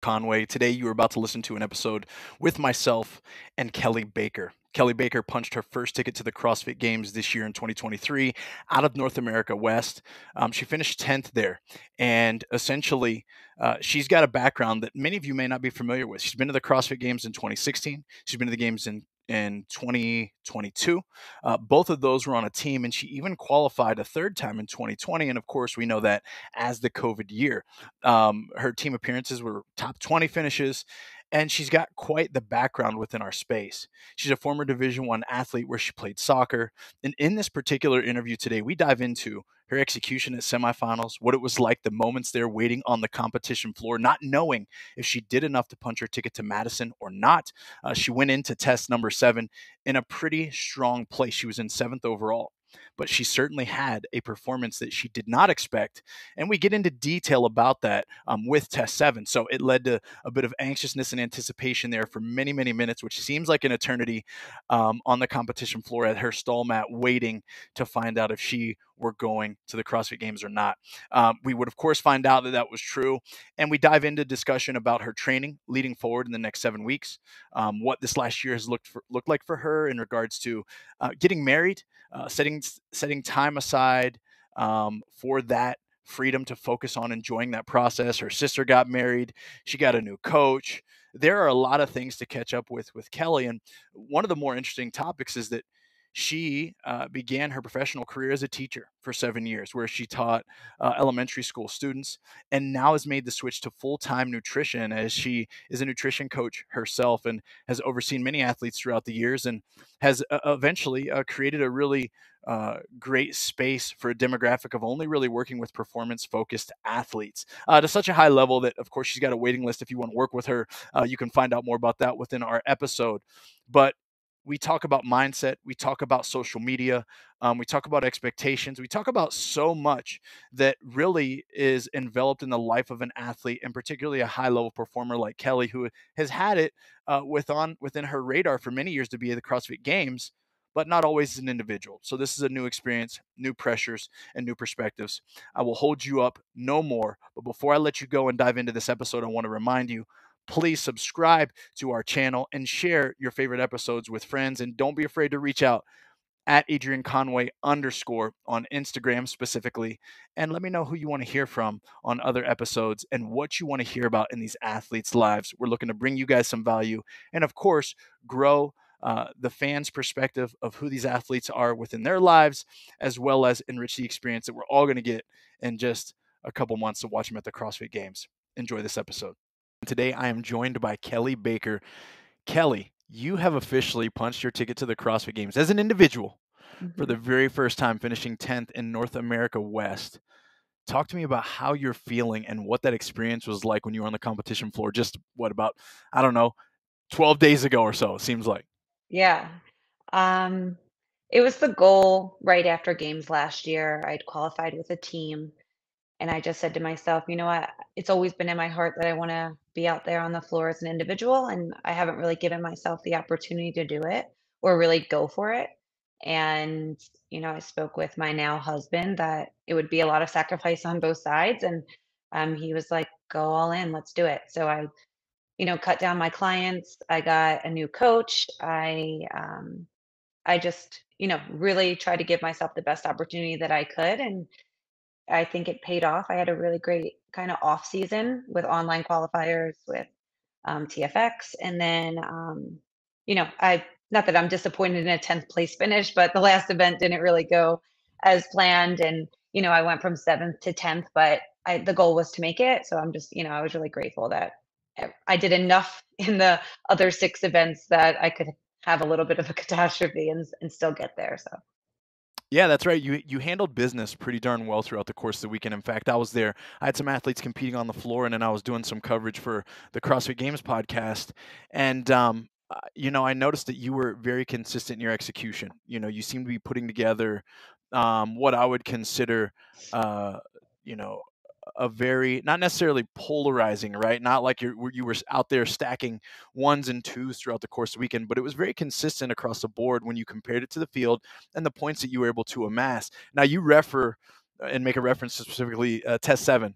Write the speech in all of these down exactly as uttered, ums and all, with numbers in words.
Conway. Today, you are about to listen to an episode with myself and Kelly Baker. Kelly Baker punched her first ticket to the CrossFit Games this year in twenty twenty-three out of North America West. Um, she finished tenth there. And essentially, uh, she's got a background that many of you may not be familiar with. She's been to the CrossFit Games in twenty sixteen. She's been to the Games in in twenty twenty-two. Uh, both of those were on a team, and she even qualified a third time in twenty twenty. And of course, we know that as the COVID year, um, her team appearances were top twenty finishes, and she's got quite the background within our space. She's a former Division One athlete where she played soccer. And in this particular interview today, we dive into her execution at semifinals, what it was like, the moments there waiting on the competition floor, not knowing if she did enough to punch her ticket to Madison or not. Uh, she went into test number seven in a pretty strong place. She was in seventh overall, but she certainly had a performance that she did not expect. And we get into detail about that um, with test seven. So it led to a bit of anxiousness and anticipation there for many, many minutes, which seems like an eternity um, on the competition floor at her stall mat, waiting to find out if she were going to the CrossFit Games or not. Um, we would, of course, find out that that was true. And we dive into discussion about her training leading forward in the next seven weeks, um, what this last year has looked for, looked like for her in regards to uh, getting married, uh, setting setting time aside um, for that freedom to focus on enjoying that process. Her sister got married. She got a new coach. There are a lot of things to catch up with with Kelly. And one of the more interesting topics is that she uh, began her professional career as a teacher for seven years, where she taught uh, elementary school students, and now has made the switch to full-time nutrition as she is a nutrition coach herself and has overseen many athletes throughout the years, and has uh, eventually uh, created a really uh, great space for a demographic of only really working with performance-focused athletes uh, to such a high level that, of course, she's got a waiting list. If you want to work with her, uh, you can find out more about that within our episode. But we talk about mindset. We talk about social media. Um, we talk about expectations. We talk about so much that really is enveloped in the life of an athlete, and particularly a high-level performer like Kelly, who has had it uh, with on, within her radar for many years to be at the CrossFit Games, but not always as an individual. So this is a new experience, new pressures, and new perspectives. I will hold you up no more. But before I let you go and dive into this episode, I want to remind you, please subscribe to our channel and share your favorite episodes with friends. And don't be afraid to reach out at Adrian Conway underscore on Instagram specifically. And let me know who you want to hear from on other episodes and what you want to hear about in these athletes' lives. We're looking to bring you guys some value and, of course, grow uh, the fans' perspective of who these athletes are within their lives, as well as enrich the experience that we're all going to get in just a couple months to watch them at the CrossFit Games. Enjoy this episode. Today, I am joined by Kelly Baker. Kelly, you have officially punched your ticket to the CrossFit Games as an individual mm-hmm. for the very first time, finishing tenth in North America West. Talk to me about how you're feeling and what that experience was like when you were on the competition floor just, what, about, I don't know, twelve days ago or so, it seems like. Yeah. Um, it was the goal right after Games last year. I'd qualified with a team. And I just said to myself, you know what, it's always been in my heart that I want to be out there on the floor as an individual. And I haven't really given myself the opportunity to do it or really go for it. And, you know, I spoke with my now husband that it would be a lot of sacrifice on both sides. And um, he was like, go all in, let's do it. So I, you know, cut down my clients. I got a new coach. I, um, I just, you know, really tried to give myself the best opportunity that I could. And I think it paid off. I had a really great kind of off season with online qualifiers with um, T F X. And then, um, you know, I, not that I'm disappointed in a tenth place finish, but the last event didn't really go as planned. And, you know, I went from seventh to tenth, but I, the goal was to make it. So I'm just, you know, I was really grateful that I did enough in the other six events that I could have a little bit of a catastrophe and, and still get there. So. Yeah, that's right. You you handled business pretty darn well throughout the course of the weekend. In fact, I was there. I had some athletes competing on the floor, and then I was doing some coverage for the CrossFit Games podcast. And, um, you know, I noticed that you were very consistent in your execution. You know, you seemed to be putting together um, what I would consider, uh, you know, a very, not necessarily polarizing, right? Not like you you were out there stacking ones and twos throughout the course of the weekend, but it was very consistent across the board when you compared it to the field and the points that you were able to amass. Now you refer and make a reference to specifically uh, test seven,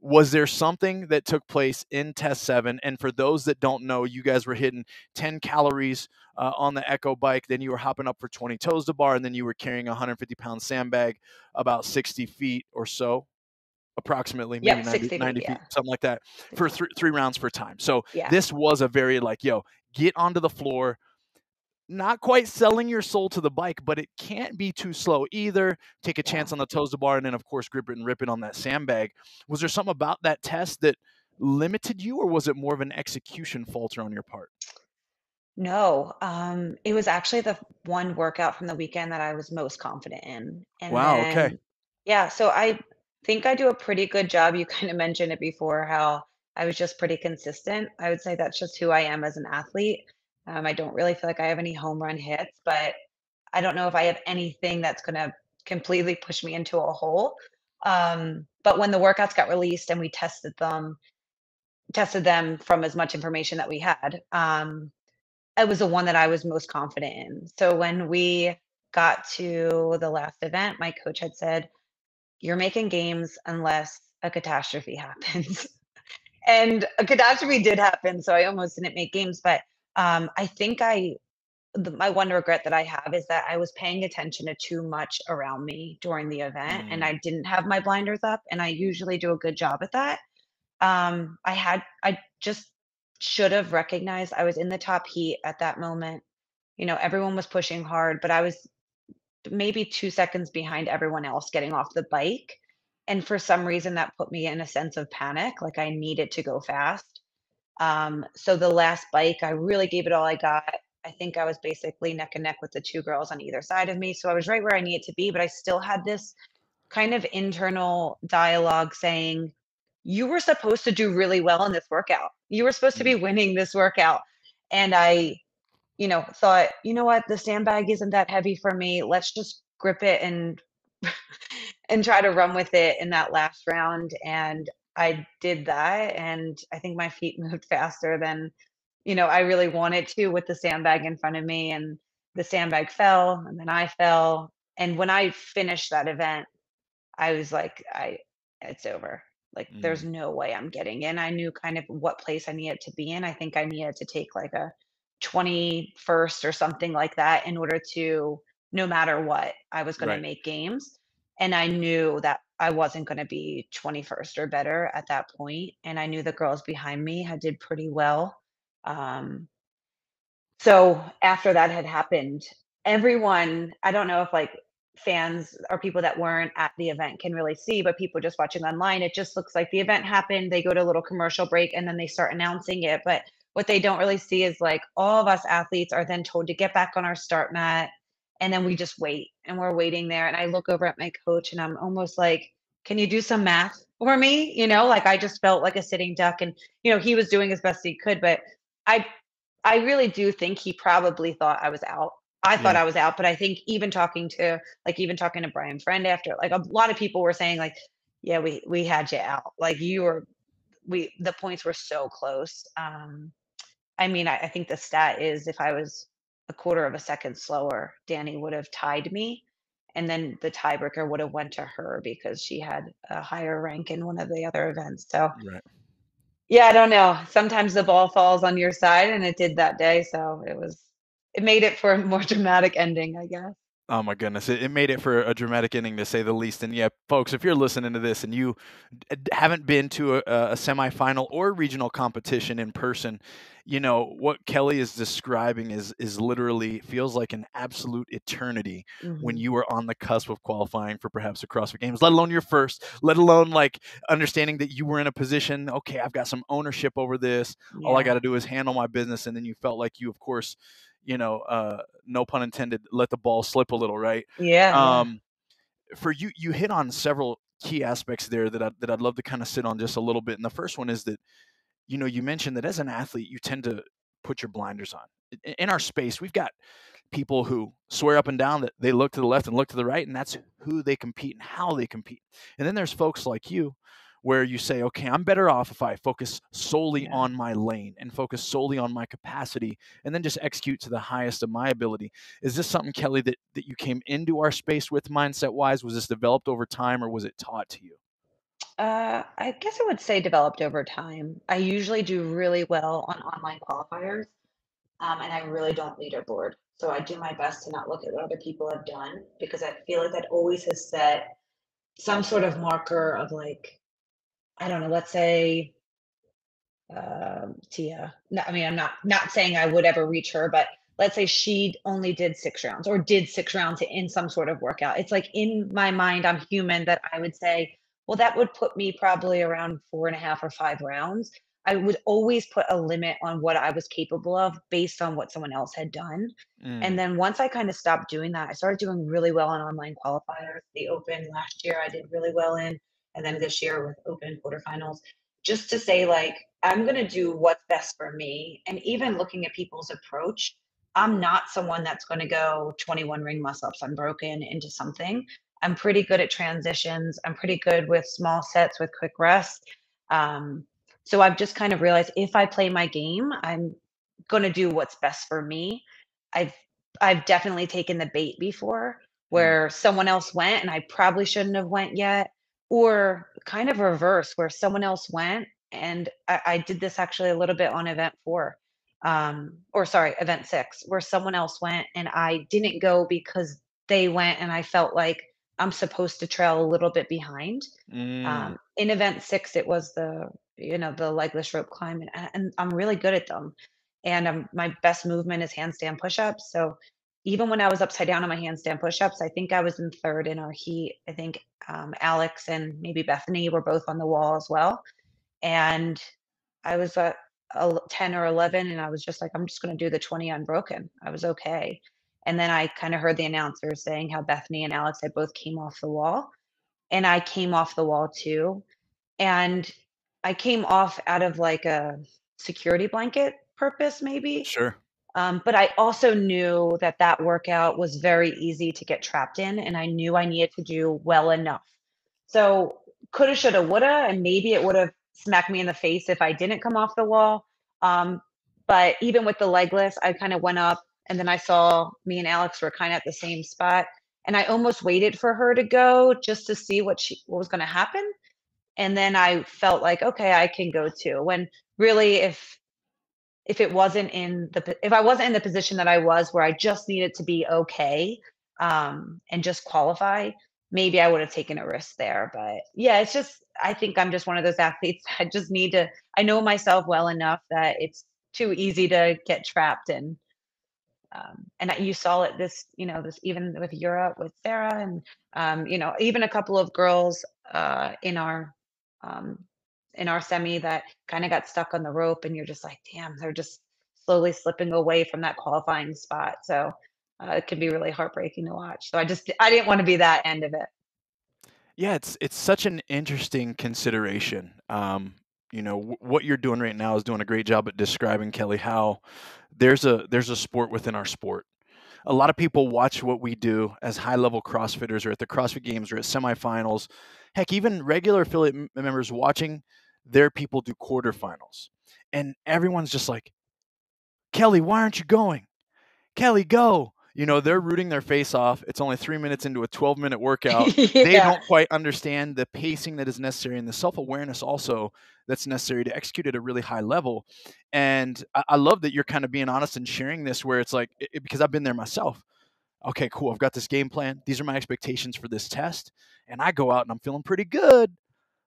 Was there something that took place in test seven? And for those that don't know, you guys were hitting ten calories uh, on the Echo bike. Then you were hopping up for twenty toes to bar. And then you were carrying a one hundred fifty pound sandbag about sixty feet or so, approximately, maybe yep, ninety, sixty, ninety yeah. feet, something like that, for th three rounds per time. So yeah. this was a very like, yo, get onto the floor. Not quite selling your soul to the bike, but it can't be too slow either. Take a chance on the toes to bar, and then, of course, grip it and rip it on that sandbag. Was there something about that test that limited you, or was it more of an execution falter on your part? No. Um, it was actually the one workout from the weekend that I was most confident in. And wow, then, okay. Yeah, so I think I do a pretty good job. You kind of mentioned it before, how I was just pretty consistent. I would say that's just who I am as an athlete. Um, I don't really feel like I have any home run hits, but I don't know if I have anything that's going to completely push me into a hole. Um, but when the workouts got released and we tested them, tested them from as much information that we had, um, it was the one that I was most confident in. So when we got to the last event, my coach had said, "You're making games unless a catastrophe happens." And a catastrophe did happen, so I almost didn't make games, but Um, I think I, the, my one regret that I have is that I was paying attention to too much around me during the event, mm. and I didn't have my blinders up, and I usually do a good job at that. Um, I had, I just should have recognized I was in the top heat at that moment. You know, everyone was pushing hard, but I was maybe two seconds behind everyone else getting off the bike. And for some reason that put me in a sense of panic, like I needed to go fast. Um, so the last bike, I really gave it all I got. I think I was basically neck and neck with the two girls on either side of me. So I was right where I needed to be, but I still had this kind of internal dialogue saying, you were supposed to do really well in this workout. You were supposed to be winning this workout. And I, you know, thought, you know what, the sandbag isn't that heavy for me. Let's just grip it and, and try to run with it in that last round. And I did that, and I think my feet moved faster than, you know, I really wanted to with the sandbag in front of me, and the sandbag fell, and then I fell. And when I finished that event, I was like, I, it's over. Like, mm. there's no way I'm getting in. I knew kind of what place I needed to be in. I think I needed to take like a twenty-first or something like that in order to, no matter what, I was going right. to make games. And I knew that I wasn't going to be twenty-first or better at that point. And I knew the girls behind me had did pretty well. Um, so after that had happened, everyone, I don't know if like fans or people that weren't at the event can really see, but people just watching online, it just looks like the event happened. They go to a little commercial break, and then they start announcing it. But what they don't really see is like all of us athletes are then told to get back on our start mat. And then we just wait, and we're waiting there. And I look over at my coach, and I'm almost like, can you do some math for me? You know, like I just felt like a sitting duck, and, you know, he was doing as best he could, but I, I really do think he probably thought I was out. I yeah. thought I was out, but I think even talking to like, even talking to Brian Friend after, like a lot of people were saying like, yeah, we, we had you out. Like you were, we, the points were so close. Um, I mean, I, I think the stat is if I was a quarter of a second slower, Danny would have tied me, and then the tiebreaker would have went to her because she had a higher rank in one of the other events. So right. yeah, I don't know. Sometimes the ball falls on your side, and it did that day. So it was, it made it for a more dramatic ending, I guess. Oh my goodness. It, it made it for a dramatic ending, to say the least. And yeah, folks, if you're listening to this and you haven't been to a, a semifinal or regional competition in person, you know, what Kelly is describing is, is literally feels like an absolute eternity mm-hmm. when you are on the cusp of qualifying for perhaps the CrossFit Games, let alone your first, let alone like understanding that you were in a position, okay, I've got some ownership over this. Yeah. All I got to do is handle my business. And then you felt like you, of course, you know, uh, no pun intended, let the ball slip a little, right? Yeah. Um, for you, you hit on several key aspects there that, I, that I'd love to kind of sit on just a little bit. And the first one is that, you know, you mentioned that as an athlete, you tend to put your blinders on. In our space, we've got people who swear up and down that they look to the left and look to the right, and that's who they compete and how they compete. And then there's folks like you where you say, okay, I'm better off if I focus solely yeah. on my lane and focus solely on my capacity and then just execute to the highest of my ability. Is this something, Kelly, that, that you came into our space with mindset-wise? Was this developed over time, or was it taught to you? Uh, I guess I would say developed over time. I usually do really well on online qualifiers, um, and I really don't leaderboard. So I do my best to not look at what other people have done, because I feel like that always has set some sort of marker of, like, I don't know, let's say uh, Tia. No, I mean, I'm not not saying I would ever reach her, but let's say she only did six rounds or did six rounds in some sort of workout. It's like, in my mind, I'm human, that I would say, well, that would put me probably around four and a half or five rounds. I would always put a limit on what I was capable of based on what someone else had done. Mm. And then once I kind of stopped doing that, I started doing really well on online qualifiers. The Open last year I did really well in, and then this year with Open quarterfinals, just to say, like, I'm going to do what's best for me. And even looking at people's approach, I'm not someone that's going to go twenty-one ring muscle-ups unbroken into something. I'm pretty good at transitions. I'm pretty good with small sets, with quick rest. Um, so I've just kind of realized, if I play my game, I'm going to do what's best for me. I've, I've definitely taken the bait before, where someone else went and I probably shouldn't have went yet, or kind of reverse, where someone else went. And I, I did this actually a little bit on event four. Um, or sorry, event six, where someone else went and I didn't go because they went, and I felt like I'm supposed to trail a little bit behind. Mm. Um, in event six, it was the, you know, the legless rope climb, and, and I'm really good at them. And um, my best movement is handstand pushups. So even when I was upside down on my handstand pushups, I think I was in third in our heat. I think um, Alex and maybe Bethany were both on the wall as well. And I was uh, ten or eleven, and I was just like, I'm just going to do the twenty unbroken. I was okay. And then I kind of heard the announcer saying how Bethany and Alex had both came off the wall, and I came off the wall too. And I came off out of like a security blanket purpose, maybe. Sure. Um, but I also knew that that workout was very easy to get trapped in, and I knew I needed to do well enough. So coulda, shoulda, woulda, and maybe it would have smack me in the face if I didn't come off the wall. Um, but even with the legless, I kind of went up, and then I saw me and Alex were kind of at the same spot, and I almost waited for her to go just to see what she, what was going to happen. And then I felt like, okay, I can go too. When really, if, if it wasn't in the, if I wasn't in the position that I was, where I just needed to be okay, um, and just qualify, maybe I would have taken a risk there. But yeah, it's just, I think I'm just one of those athletes. I just need to, I know myself well enough that it's too easy to get trapped. And, um, and you saw it this, you know, this, even with Europe, with Sarah, and, um, you know, even a couple of girls, uh, in our, um, in our semi that kind of got stuck on the rope, and you're just like, damn, they're just slowly slipping away from that qualifying spot. So uh, it can be really heartbreaking to watch. So I just, I didn't want to be that end of it. Yeah, it's it's such an interesting consideration. Um, you know, w- what you're doing right now is doing a great job at describing, Kelly, how there's a there's a sport within our sport. A lot of people watch what we do as high-level CrossFitters, or at the CrossFit Games, or at semifinals. Heck, even regular affiliate m- members watching their people do quarterfinals. And everyone's just like, Kelly, why aren't you going? Kelly, go. You know, they're rooting their face off. It's only three minutes into a twelve-minute workout. Yeah. They don't quite understand the pacing that is necessary, and the self-awareness also that's necessary to execute at a really high level. And I, I love that you're kind of being honest and sharing this, where it's like, it, because I've been there myself. Okay, cool. I've got this game plan. These are my expectations for this test. And I go out and I'm feeling pretty good.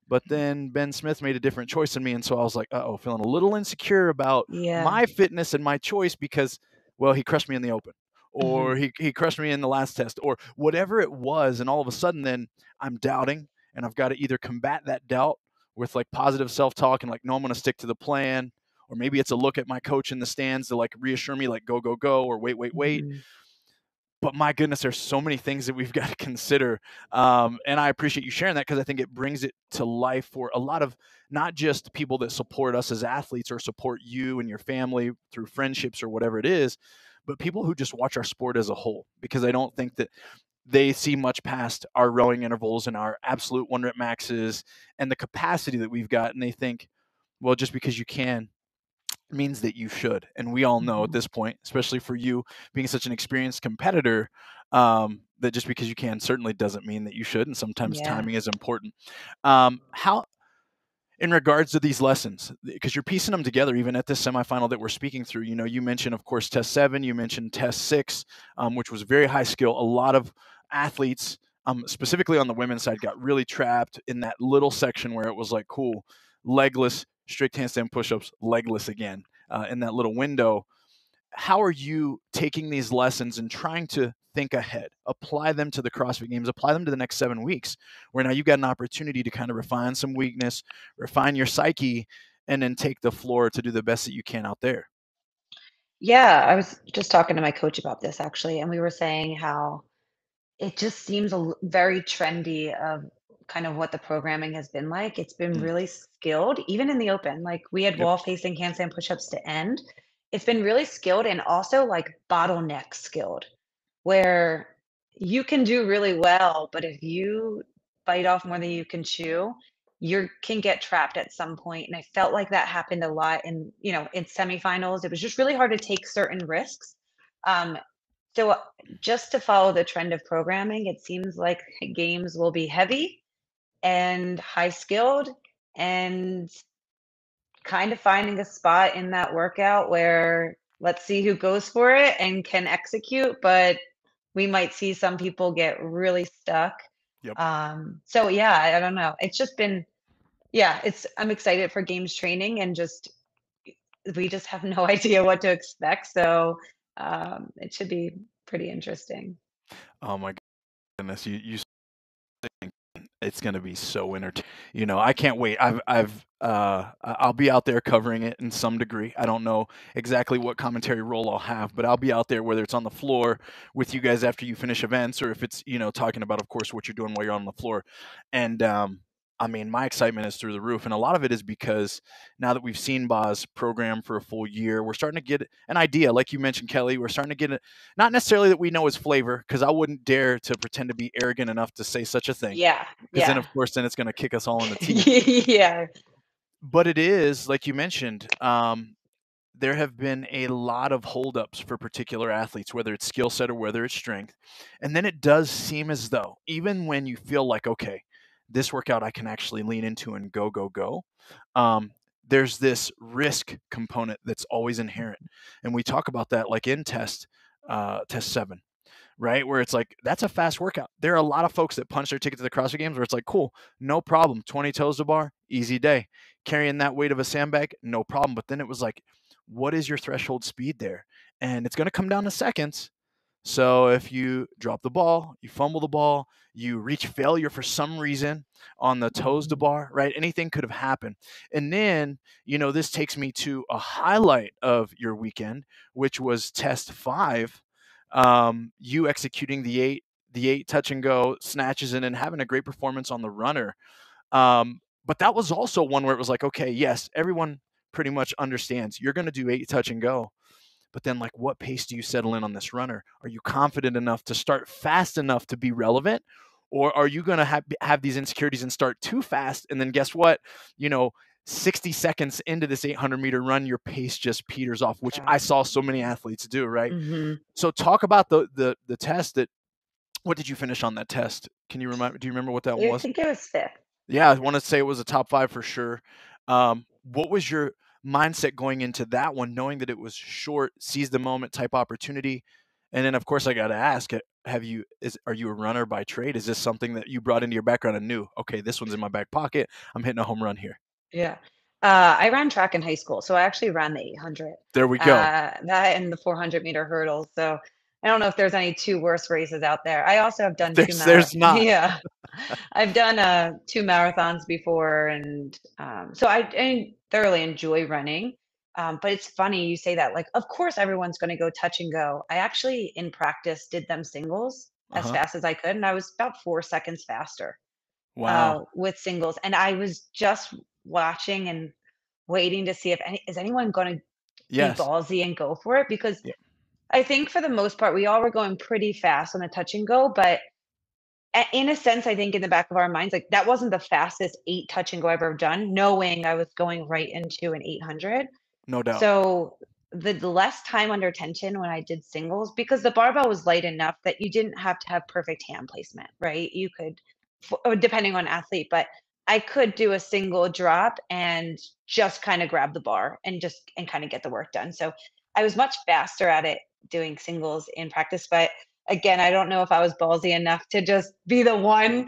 But then Ben Smith made a different choice than me. And so I was like, uh-oh, feeling a little insecure about yeah. my fitness and my choice, because, well, he crushed me in the Open. Or mm-hmm. he, he crushed me in the last test, or whatever it was. And all of a sudden then I'm doubting, and I've got to either combat that doubt with like positive self-talk and like, no, I'm going to stick to the plan. Or maybe it's a look at my coach in the stands to like reassure me, like, go, go, go, or wait, wait, wait. Mm-hmm. But my goodness, there's so many things that we've got to consider. Um, and I appreciate you sharing that, because I think it brings it to life for a lot of not just people that support us as athletes or support you and your family through friendships or whatever it is, but people who just watch our sport as a whole, because I don't think that they see much past our rowing intervals and our absolute one rep maxes and the capacity that we've got. And they think, well, just because you can means that you should. And we all know at this point, especially for you being such an experienced competitor, um, that just because you can certainly doesn't mean that you should. And sometimes yeah. timing is important. Um, how, in regards to these lessons, because you're piecing them together, even at this semifinal that we're speaking through, you know, you mentioned, of course, test seven, you mentioned test six, um, which was very high skill. A lot of athletes, um, specifically on the women's side, got really trapped in that little section where it was like, cool, legless, strict handstand pushups, legless again, uh, in that little window. How are you taking these lessons and trying to think ahead, apply them to the CrossFit Games, apply them to the next seven weeks, where now you've got an opportunity to kind of refine some weakness, refine your psyche, and then take the floor to do the best that you can out there? Yeah, I was just talking to my coach about this, actually, and we were saying how it just seems a very trendy of kind of what the programming has been like. It's been mm-hmm. really skilled, even in the open. Like, we had yep. wall-facing handstand push-ups to end. It's been really skilled, and also like bottleneck skilled, where you can do really well, but if you bite off more than you can chew, you can get trapped at some point. And I felt like that happened a lot in, you know, in semifinals. It was just really hard to take certain risks. Um, so just to follow the trend of programming, it seems like games will be heavy and high skilled, and kind of finding a spot in that workout where let's see who goes for it and can execute, but we might see some people get really stuck. Yep. Um, so yeah, I, I don't know. It's just been, yeah, it's, I'm excited for games training, and just, we just have no idea what to expect. So um, it should be pretty interesting. Oh my goodness. You, you think it's going to be so entertaining. You know, I can't wait. I've, I've, Uh, I'll be out there covering it in some degree. I don't know exactly what commentary role I'll have, but I'll be out there, whether it's on the floor with you guys after you finish events, or if it's, you know, talking about, of course, what you're doing while you're on the floor. And um, I mean, my excitement is through the roof. And a lot of it is because now that we've seen Ba's program for a full year, we're starting to get an idea. Like you mentioned, Kelly, we're starting to get it. Not necessarily that we know his flavor, because I wouldn't dare to pretend to be arrogant enough to say such a thing. Yeah. Because yeah. then, of course, then it's going to kick us all in the teeth. yeah. But it is, like you mentioned, um, there have been a lot of holdups for particular athletes, whether it's skill set or whether it's strength. And then it does seem as though, even when you feel like, okay, this workout I can actually lean into and go, go, go, um, there's this risk component that's always inherent. And we talk about that like in test, uh, test seven. Right? Where it's like, that's a fast workout. There are a lot of folks that punch their ticket to the CrossFit Games where it's like, cool, no problem. twenty toes to bar, easy day. Carrying that weight of a sandbag, no problem. But then it was like, what is your threshold speed there? And it's going to come down to seconds. So if you drop the ball, you fumble the ball, you reach failure for some reason on the toes to bar, right? Anything could have happened. And then, you know, this takes me to a highlight of your weekend, which was test five. Um, you executing the eight, the eight touch and go snatches in and having a great performance on the runner. Um, but that was also one where it was like, okay, yes, everyone pretty much understands you're going to do eight touch and go, but then like, what pace do you settle in on this runner? Are you confident enough to start fast enough to be relevant? Or are you going to have, have these insecurities and start too fast? And then guess what, you know, sixty seconds into this eight hundred meter run, your pace just peters off, which I saw so many athletes do, right? Mm-hmm. So talk about the, the the test that, what did you finish on that test? Can you remind me, do you remember what that I was? I think it was fifth. Yeah, I want to say it was a top five for sure. Um, what was your mindset going into that one, knowing that it was short, seize the moment type opportunity? And then, of course, I got to ask, have you, is, are you a runner by trade? Is this something that you brought into your background and knew, okay, this one's in my back pocket, I'm hitting a home run here? Yeah. Uh, I ran track in high school, so I actually ran the eight hundred. There we go. Uh, that and the four hundred meter hurdles. So I don't know if there's any two worse races out there. I also have done there's, two marathons. There's not. Yeah. I've done uh, two marathons before. And um, so I, I thoroughly enjoy running. Um, but it's funny you say that. Like, of course, everyone's going to go touch and go. I actually, in practice, did them singles as uh-huh. fast as I could. And I was about four seconds faster. Wow. Uh, with singles. And I was just watching and waiting to see if any, is anyone going to yes. be ballsy and go for it? Because yeah. I think for the most part, we all were going pretty fast on the touch and go, but in a sense, I think in the back of our minds, like that wasn't the fastest eight touch and go I've ever done, knowing I was going right into an eight hundred. No doubt. So the, the less time under tension when I did singles, because the barbell was light enough that you didn't have to have perfect hand placement, right? You could, depending on athlete, but I could do a single drop and just kind of grab the bar and just, and kind of get the work done. So I was much faster at it doing singles in practice, but again, I don't know if I was ballsy enough to just be the one.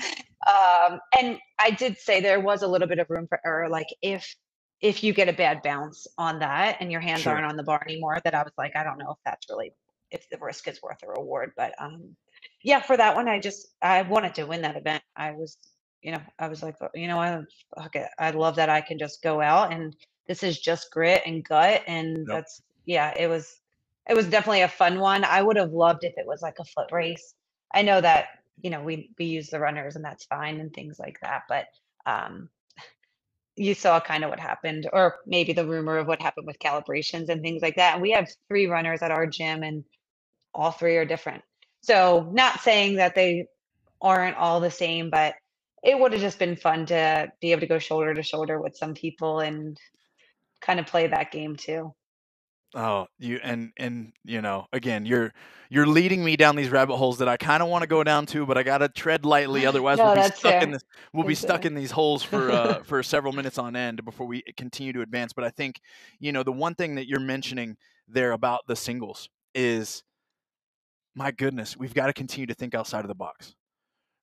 Um, and I did say there was a little bit of room for error. Like if, if you get a bad bounce on that and your hands sure. aren't on the bar anymore, that I was like, I don't know if that's really, if the risk is worth a reward, but um, yeah, for that one, I just, I wanted to win that event. I was, you know, I was like, you know, I, okay, I love that I can just go out and this is just grit and gut. And yep. that's, yeah, it was, it was definitely a fun one. I would have loved if it was like a foot race. I know that, you know, we, we use the runners and that's fine and things like that. But um, you saw kind of what happened, or maybe the rumor of what happened with calibrations and things like that. And we have three runners at our gym and all three are different. So not saying that they aren't all the same, but it would have just been fun to be able to go shoulder to shoulder with some people and kind of play that game too. Oh, you and and you know, again, you're you're leading me down these rabbit holes that I kind of want to go down to, but I gotta tread lightly, otherwise no, we'll be stuck fair. in this. We'll that's be stuck fair. in these holes for uh, for several minutes on end before we continue to advance. But I think, you know, the one thing that you're mentioning there about the singles is, my goodness, we've got to continue to think outside of the box,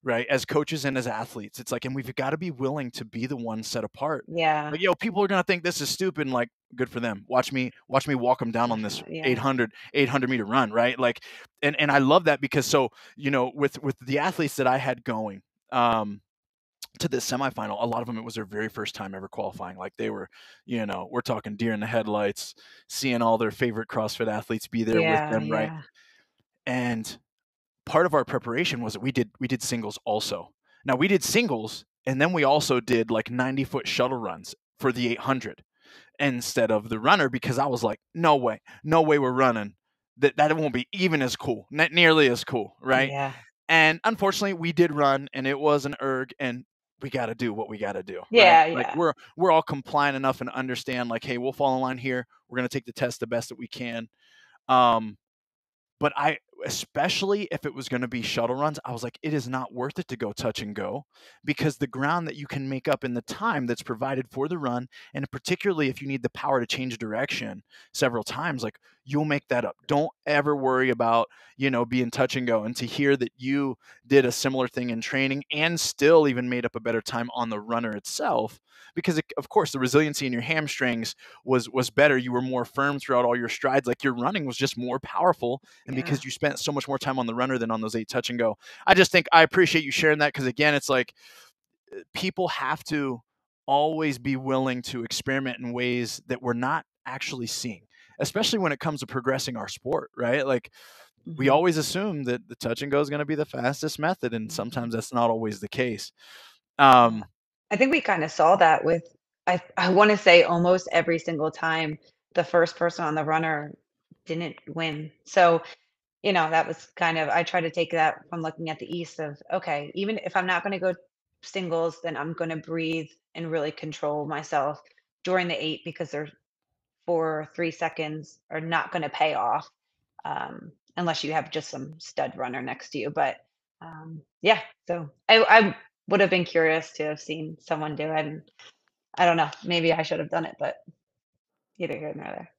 right? As coaches and as athletes, it's like, and we've got to be willing to be the one set apart. Yeah. Like, yo, people are going to think this is stupid. And like, good for them. Watch me, watch me walk them down on this yeah. eight hundred, eight hundred meter run. Right. Like, and, and I love that because so, you know, with, with the athletes that I had going, um, to this semifinal, a lot of them, it was their very first time ever qualifying. Like they were, you know, we're talking deer in the headlights, seeing all their favorite CrossFit athletes be there yeah, with them. Yeah. Right. And part of our preparation was that we did, we did singles also. Now we did singles and then we also did like ninety foot shuttle runs for the eight hundred instead of the runner, because I was like, no way, no way we're running that. That won't be even as cool, not nearly as cool. Right. Yeah. And unfortunately we did run and it was an erg and we got to do what we got to do. Yeah, right? yeah. Like we're, we're all compliant enough and understand like, hey, we'll fall in line here. We're going to take the test the best that we can. Um, But I, especially if it was going to be shuttle runs, I was like, it is not worth it to go touch and go, because the ground that you can make up in the time that's provided for the run, and particularly if you need the power to change direction several times, like you'll make that up. Don't ever worry about, you know, being touch and go. And to hear that you did a similar thing in training and still even made up a better time on the runner itself, because it, of course the resiliency in your hamstrings was, was better. You were more firm throughout all your strides. Like your running was just more powerful. And yeah. because you spent so much more time on the runner than on those eight touch and go, I just think I appreciate you sharing that. Cause again, it's like people have to always be willing to experiment in ways that we're not actually seeing, especially when it comes to progressing our sport, right? Like we always assume that the touch and go is going to be the fastest method. And sometimes that's not always the case. Um, I think we kind of saw that with, I, I want to say almost every single time the first person on the runner didn't win. So, you know, that was kind of, I try to take that from looking at the East of, okay, even if I'm not going to go singles, then I'm going to breathe and really control myself during the eight, because there's four or three seconds are not going to pay off um, unless you have just some stud runner next to you. But um, yeah, so I, I would have been curious to have seen someone do it. And I don't know, maybe I should have done it, but either here nor there.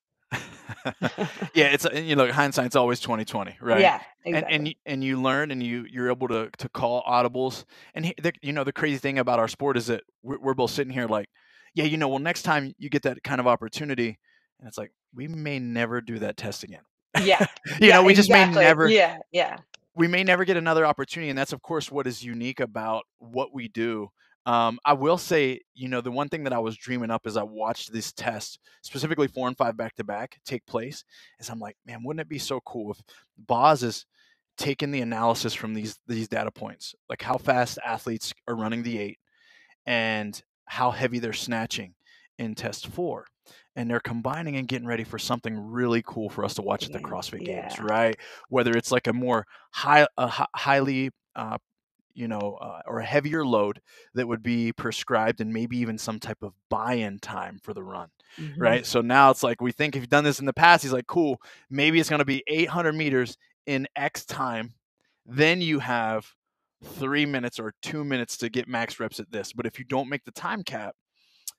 yeah, it's, you know, hindsight's always twenty twenty, right? Yeah, exactly. And and and you learn, and you you're able to to call audibles. And the, you know, the crazy thing about our sport is that we're, we're both sitting here like, yeah, you know, well, next time you get that kind of opportunity, and it's like we may never do that test again. Yeah, you yeah, know, we exactly. just may never. Yeah, yeah. We may never get another opportunity, and that's of course what is unique about what we do. Um, I will say, you know, the one thing that I was dreaming up as I watched this test, specifically four and five back to back take place, is I'm like, man, wouldn't it be so cool if Boz is taking the analysis from these, these data points, like how fast athletes are running the eight and how heavy they're snatching in test four, and they're combining and getting ready for something really cool for us to watch at the CrossFit yeah. Games, right? Whether it's like a more high, a highly, uh, you know, uh, or a heavier load that would be prescribed, and maybe even some type of buy-in time for the run, mm-hmm. right? So now it's like, we think if you've done this in the past, he's like, cool, maybe it's going to be eight hundred meters in X time. Then you have three minutes or two minutes to get max reps at this. But if you don't make the time cap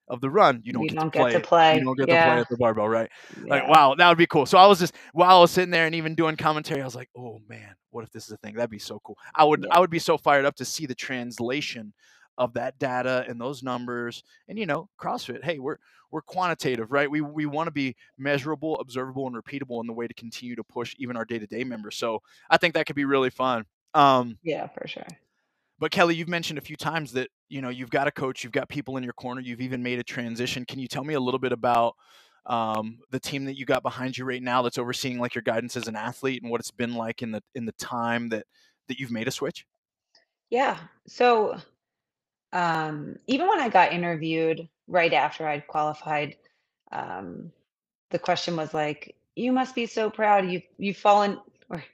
of the run, you don't, you get, don't to play. get to play. You don't get yeah. to play at the barbell, right? Yeah. Like, wow, that would be cool. So I was just, while I was sitting there and even doing commentary, I was like, oh man, what if this is a thing? That'd be so cool. I would, yeah. I would be so fired up to see the translation of that data and those numbers. And, you know, CrossFit, hey, we're, we're quantitative, right? We, we want to be measurable, observable, and repeatable in the way to continue to push even our day-to-day members. So I think that could be really fun. Um, yeah, for sure. But Kelly, you've mentioned a few times that, you know, you've got a coach, you've got people in your corner, you've even made a transition. Can you tell me a little bit about um, the team that you got behind you right now that's overseeing like your guidance as an athlete, and what it's been like in the in the time that that you've made a switch? Yeah. So um, even when I got interviewed right after I'd qualified, um, the question was like, "You must be so proud. You you've fallen." Or,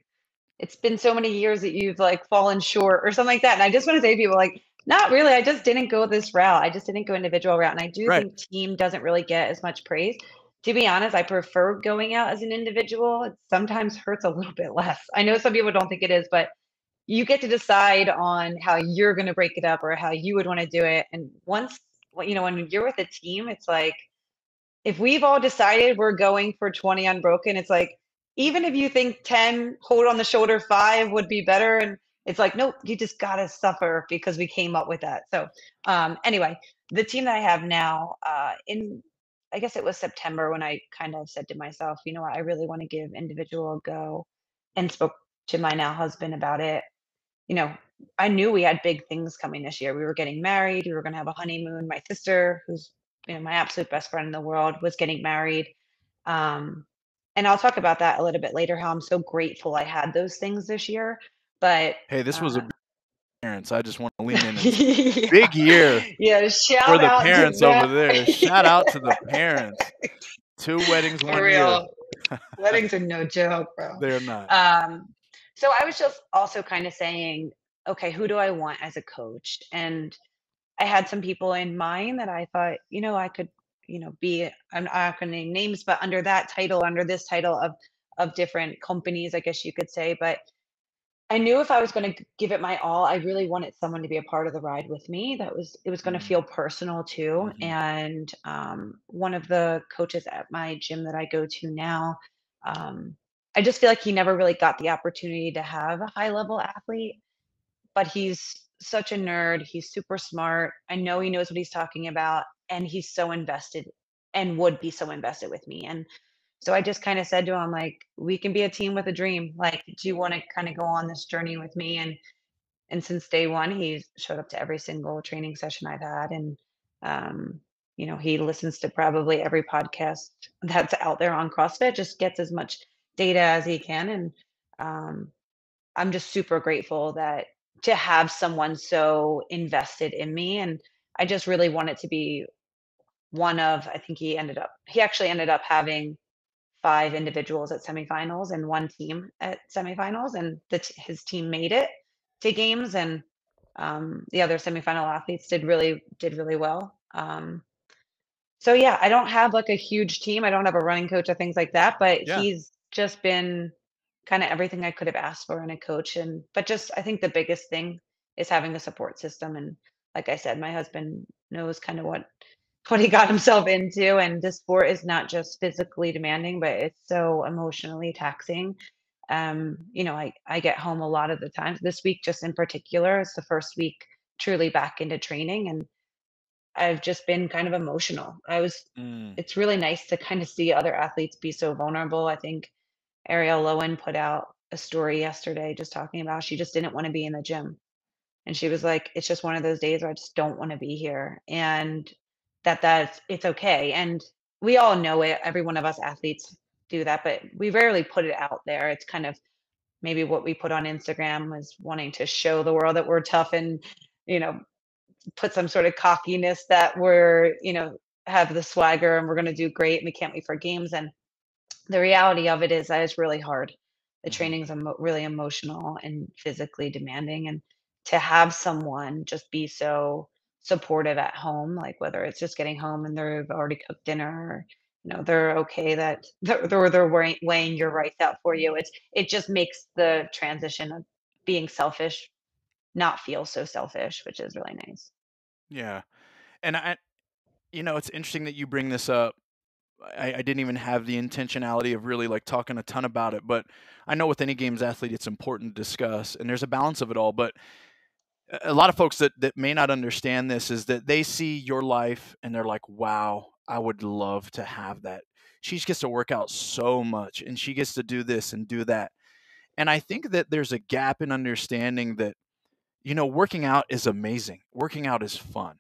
it's been so many years that you've like fallen short or something like that. And I just want to say to people, like, not really. I just didn't go this route. I just didn't go individual route. And I do right. think team doesn't really get as much praise. To be honest, I prefer going out as an individual. It sometimes hurts a little bit less. I know some people don't think it is, but you get to decide on how you're going to break it up or how you would want to do it. And once, you know, when you're with a team, it's like, if we've all decided we're going for twenty unbroken, it's like, even if you think ten, hold on the shoulder, five would be better. And it's like, nope, you just got to suffer because we came up with that. So um, anyway, the team that I have now, uh, in, I guess it was September when I kind of said to myself, you know what, I really want to give individual a go, and spoke to my now husband about it. You know, I knew we had big things coming this year. We were getting married. We were going to have a honeymoon. My sister, who's, you know, my absolute best friend in the world, was getting married. Um, And I'll talk about that a little bit later, how I'm so grateful I had those things this year. But hey, this uh, was a big parents. I just want to lean in. yeah. Big year. Yeah, shout for out the parents to over there. Shout out to the parents. Two weddings, for one real. year. Weddings are no joke, bro. They're not. Um, so I was just also kind of saying, okay, who do I want as a coach? And I had some people in mind that I thought, you know, I could you know, be, I'm not going to name names, but under that title, under this title of, of different companies, I guess you could say. But I knew if I was going to give it my all, I really wanted someone to be a part of the ride with me. That was, it was going to feel personal too. Mm-hmm. And um, one of the coaches at my gym that I go to now, um, I just feel like he never really got the opportunity to have a high level athlete, but he's such a nerd. He's super smart. I know he knows what he's talking about. And he's so invested and would be so invested with me. And so I just kind of said to him, like, we can be a team with a dream. Like, do you want to kind of go on this journey with me? And, and since day one, he's showed up to every single training session I've had. And, um, you know, he listens to probably every podcast that's out there on CrossFit, just gets as much data as he can. And, um, I'm just super grateful that to have someone so invested in me. And I just really want it to be one of, I think he ended up, he actually ended up having five individuals at semifinals and one team at semifinals, and the t- his team made it to games, and um, the other semifinal athletes did really, did really well. Um, so yeah, I don't have like a huge team. I don't have a running coach or things like that, but yeah. he's just been kind of everything I could have asked for in a coach. And, but just, I think the biggest thing is having a support system. And like I said, my husband knows kind of what, what he got himself into, and this sport is not just physically demanding, but it's so emotionally taxing. Um, you know, I, I get home a lot of the times. This week, just in particular, it's the first week truly back into training, and I've just been kind of emotional. I was, mm. It's really nice to kind of see other athletes be so vulnerable. I think Ariel Lowen put out a story yesterday just talking about, she just didn't want to be in the gym. And she was like, it's just one of those days where I just don't want to be here, and that that's, it's okay. And we all know it. Every one of us athletes do that, but we rarely put it out there. It's kind of maybe what we put on Instagram was wanting to show the world that we're tough and, you know, put some sort of cockiness that we're, you know, have the swagger and we're going to do great and we can't wait for games. And the reality of it is that it's really hard. The training's really emotional and physically demanding. And to have someone just be so supportive at home, like whether it's just getting home and they've already cooked dinner, or, you know, they're okay that they're, they're, they're weighing your rice out for you. It's, it just makes the transition of being selfish not feel so selfish, which is really nice. Yeah. And I, you know, it's interesting that you bring this up. I, I didn't even have the intentionality of really like talking a ton about it, but I know with any games athlete, it's important to discuss, and there's a balance of it all. But a lot of folks that, that may not understand this is that they see your life and they're like, wow, I would love to have that. She just gets to work out so much and she gets to do this and do that. And I think that there's a gap in understanding that, you know, working out is amazing. Working out is fun.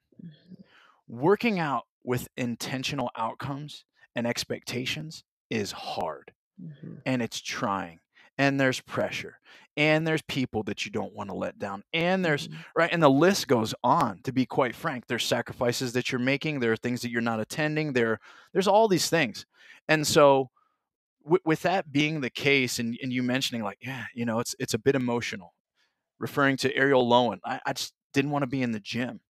Working out with intentional outcomes and expectations is hard, mm-hmm. and it's trying, and there's pressure, and there's people that you don't want to let down, and there's mm-hmm. right. And the list goes on, to be quite frank. There's sacrifices that you're making. There are things that you're not attending there. There's all these things. And so w- with that being the case, and, and you mentioning like, yeah, you know, it's, it's a bit emotional, referring to Ariel Lowen. I, I just didn't want to be in the gym.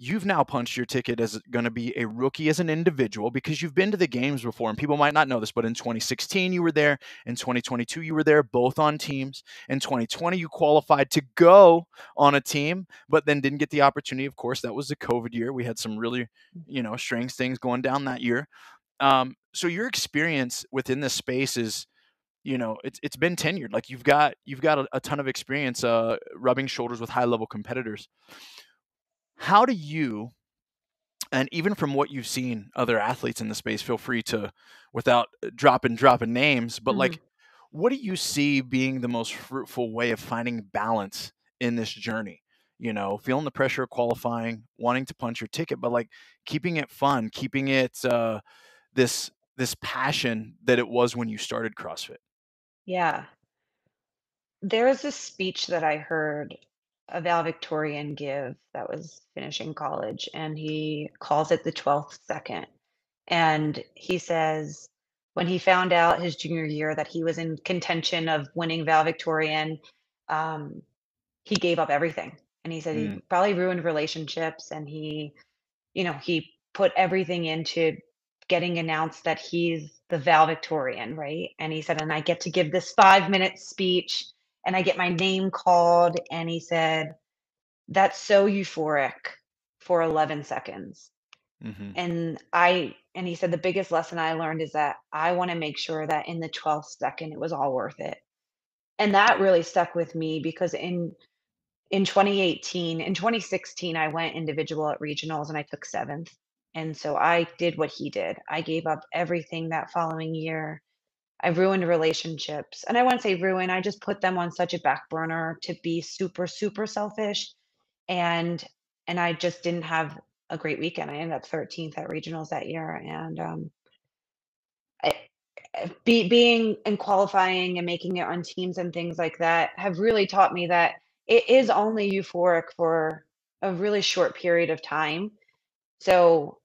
You've now punched your ticket as going to be a rookie as an individual, because you've been to the games before, and people might not know this, but in twenty sixteen, you were there. In twenty twenty-two, you were there, both on teams. In twenty twenty, you qualified to go on a team, but then didn't get the opportunity. Of course, that was the COVID year. We had some really, you know, strange things going down that year. Um, so your experience within this space is, you know, it's, it's been tenured. Like you've got, you've got a, a ton of experience uh, rubbing shoulders with high level competitors. How do you, and even from what you've seen other athletes in the space, feel free to, without dropping, dropping names, but mm-hmm. like, what do you see being the most fruitful way of finding balance in this journey? You know, feeling the pressure of qualifying, wanting to punch your ticket, but like keeping it fun, keeping it uh, this, this passion that it was when you started CrossFit. Yeah. There is a speech that I heard a valedictorian give that was finishing college, and he calls it the twelfth second. And he says, when he found out his junior year that he was in contention of winning valedictorian, um, he gave up everything. And he said mm. he probably ruined relationships, and he, you know, he put everything into getting announced that he's the valedictorian, right? And he said, and I get to give this five minute speech, and I get my name called. And he said, that's so euphoric for eleven seconds. Mm-hmm. And I, and he said, the biggest lesson I learned is that I want to make sure that in the twelfth second, it was all worth it. And that really stuck with me, because in, in twenty eighteen, in twenty sixteen, I went individual at regionals and I took seventh. And so I did what he did. I gave up everything that following year. I ruined relationships, and I wouldn't say ruin. I just put them on such a back burner to be super, super selfish. And, and I just didn't have a great weekend. I ended up thirteenth at regionals that year. And, um, I, be, being and qualifying and making it on teams and things like that have really taught me that it is only euphoric for a really short period of time. So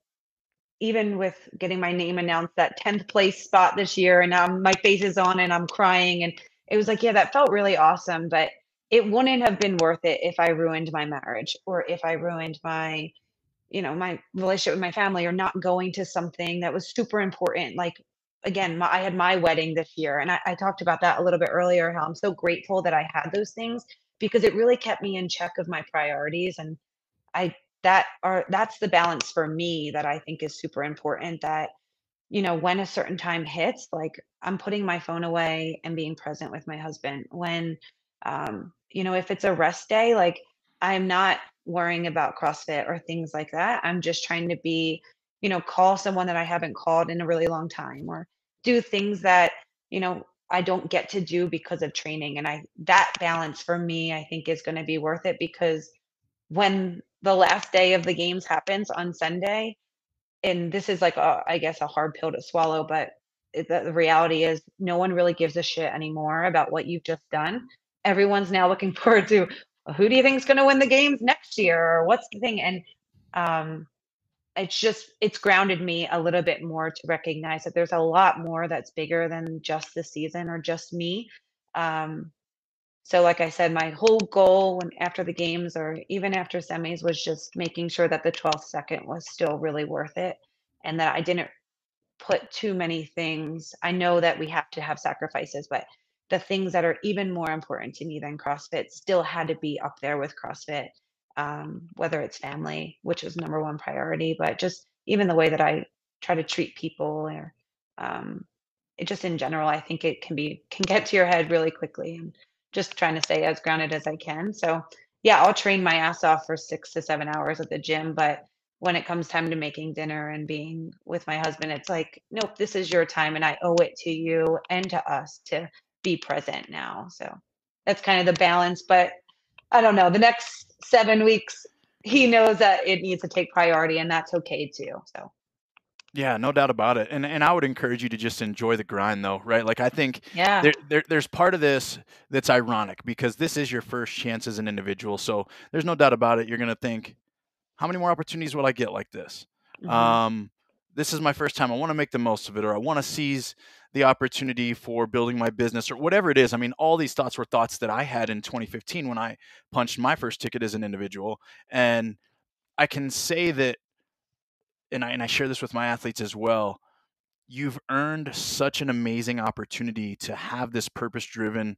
even with getting my name announced, that tenth place spot this year, and um, my face is on and I'm crying. And it was like, yeah, that felt really awesome, but it wouldn't have been worth it if I ruined my marriage, or if I ruined my, you know, my relationship with my family, or not going to something that was super important. Like, again, my, I had my wedding this year, and I, I talked about that a little bit earlier, how I'm so grateful that I had those things, because it really kept me in check of my priorities. And I, that are, that's the balance for me that I think is super important, that, you know, when a certain time hits, like I'm putting my phone away and being present with my husband. When, um, you know, if it's a rest day, like I'm not worrying about CrossFit or things like that. I'm just trying to be, you know, call someone that I haven't called in a really long time, or do things that, you know, I don't get to do because of training. And I, that balance for me, I think is going to be worth it, because when the last day of the games happens on Sunday, and this is like, a, I guess, a hard pill to swallow, but it, the, the reality is no one really gives a shit anymore about what you've just done. Everyone's now looking forward to, who do you think is going to win the games next year, or what's the thing? And um, it's just, it's grounded me a little bit more to recognize that there's a lot more that's bigger than just the season or just me. Um, So like I said, my whole goal when after the games or even after semis was just making sure that the twelfth second was still really worth it and that I didn't put too many things. I know that we have to have sacrifices, but the things that are even more important to me than CrossFit still had to be up there with CrossFit, um, whether it's family, which was number one priority, but just even the way that I try to treat people or um, it just in general, I think it can be can get to your head really quickly. And just trying to stay as grounded as I can. So yeah, I'll train my ass off for six to seven hours at the gym. But when it comes time to making dinner and being with my husband, it's like, nope, this is your time. And I owe it to you and to us to be present now. So that's kind of the balance. But I don't know, the next seven weeks, he knows that it needs to take priority and that's okay too. So. Yeah, no doubt about it. And and I would encourage you to just enjoy the grind though, right? Like I think yeah. there, there there's part of this that's ironic because this is your first chance as an individual. So there's no doubt about it. You're going to think, how many more opportunities will I get like this? Mm-hmm. Um, this is my first time. I want to make the most of it, or I want to seize the opportunity for building my business or whatever it is. I mean, all these thoughts were thoughts that I had in twenty fifteen when I punched my first ticket as an individual. And I can say that, and I, and I share this with my athletes as well, you've earned such an amazing opportunity to have this purpose-driven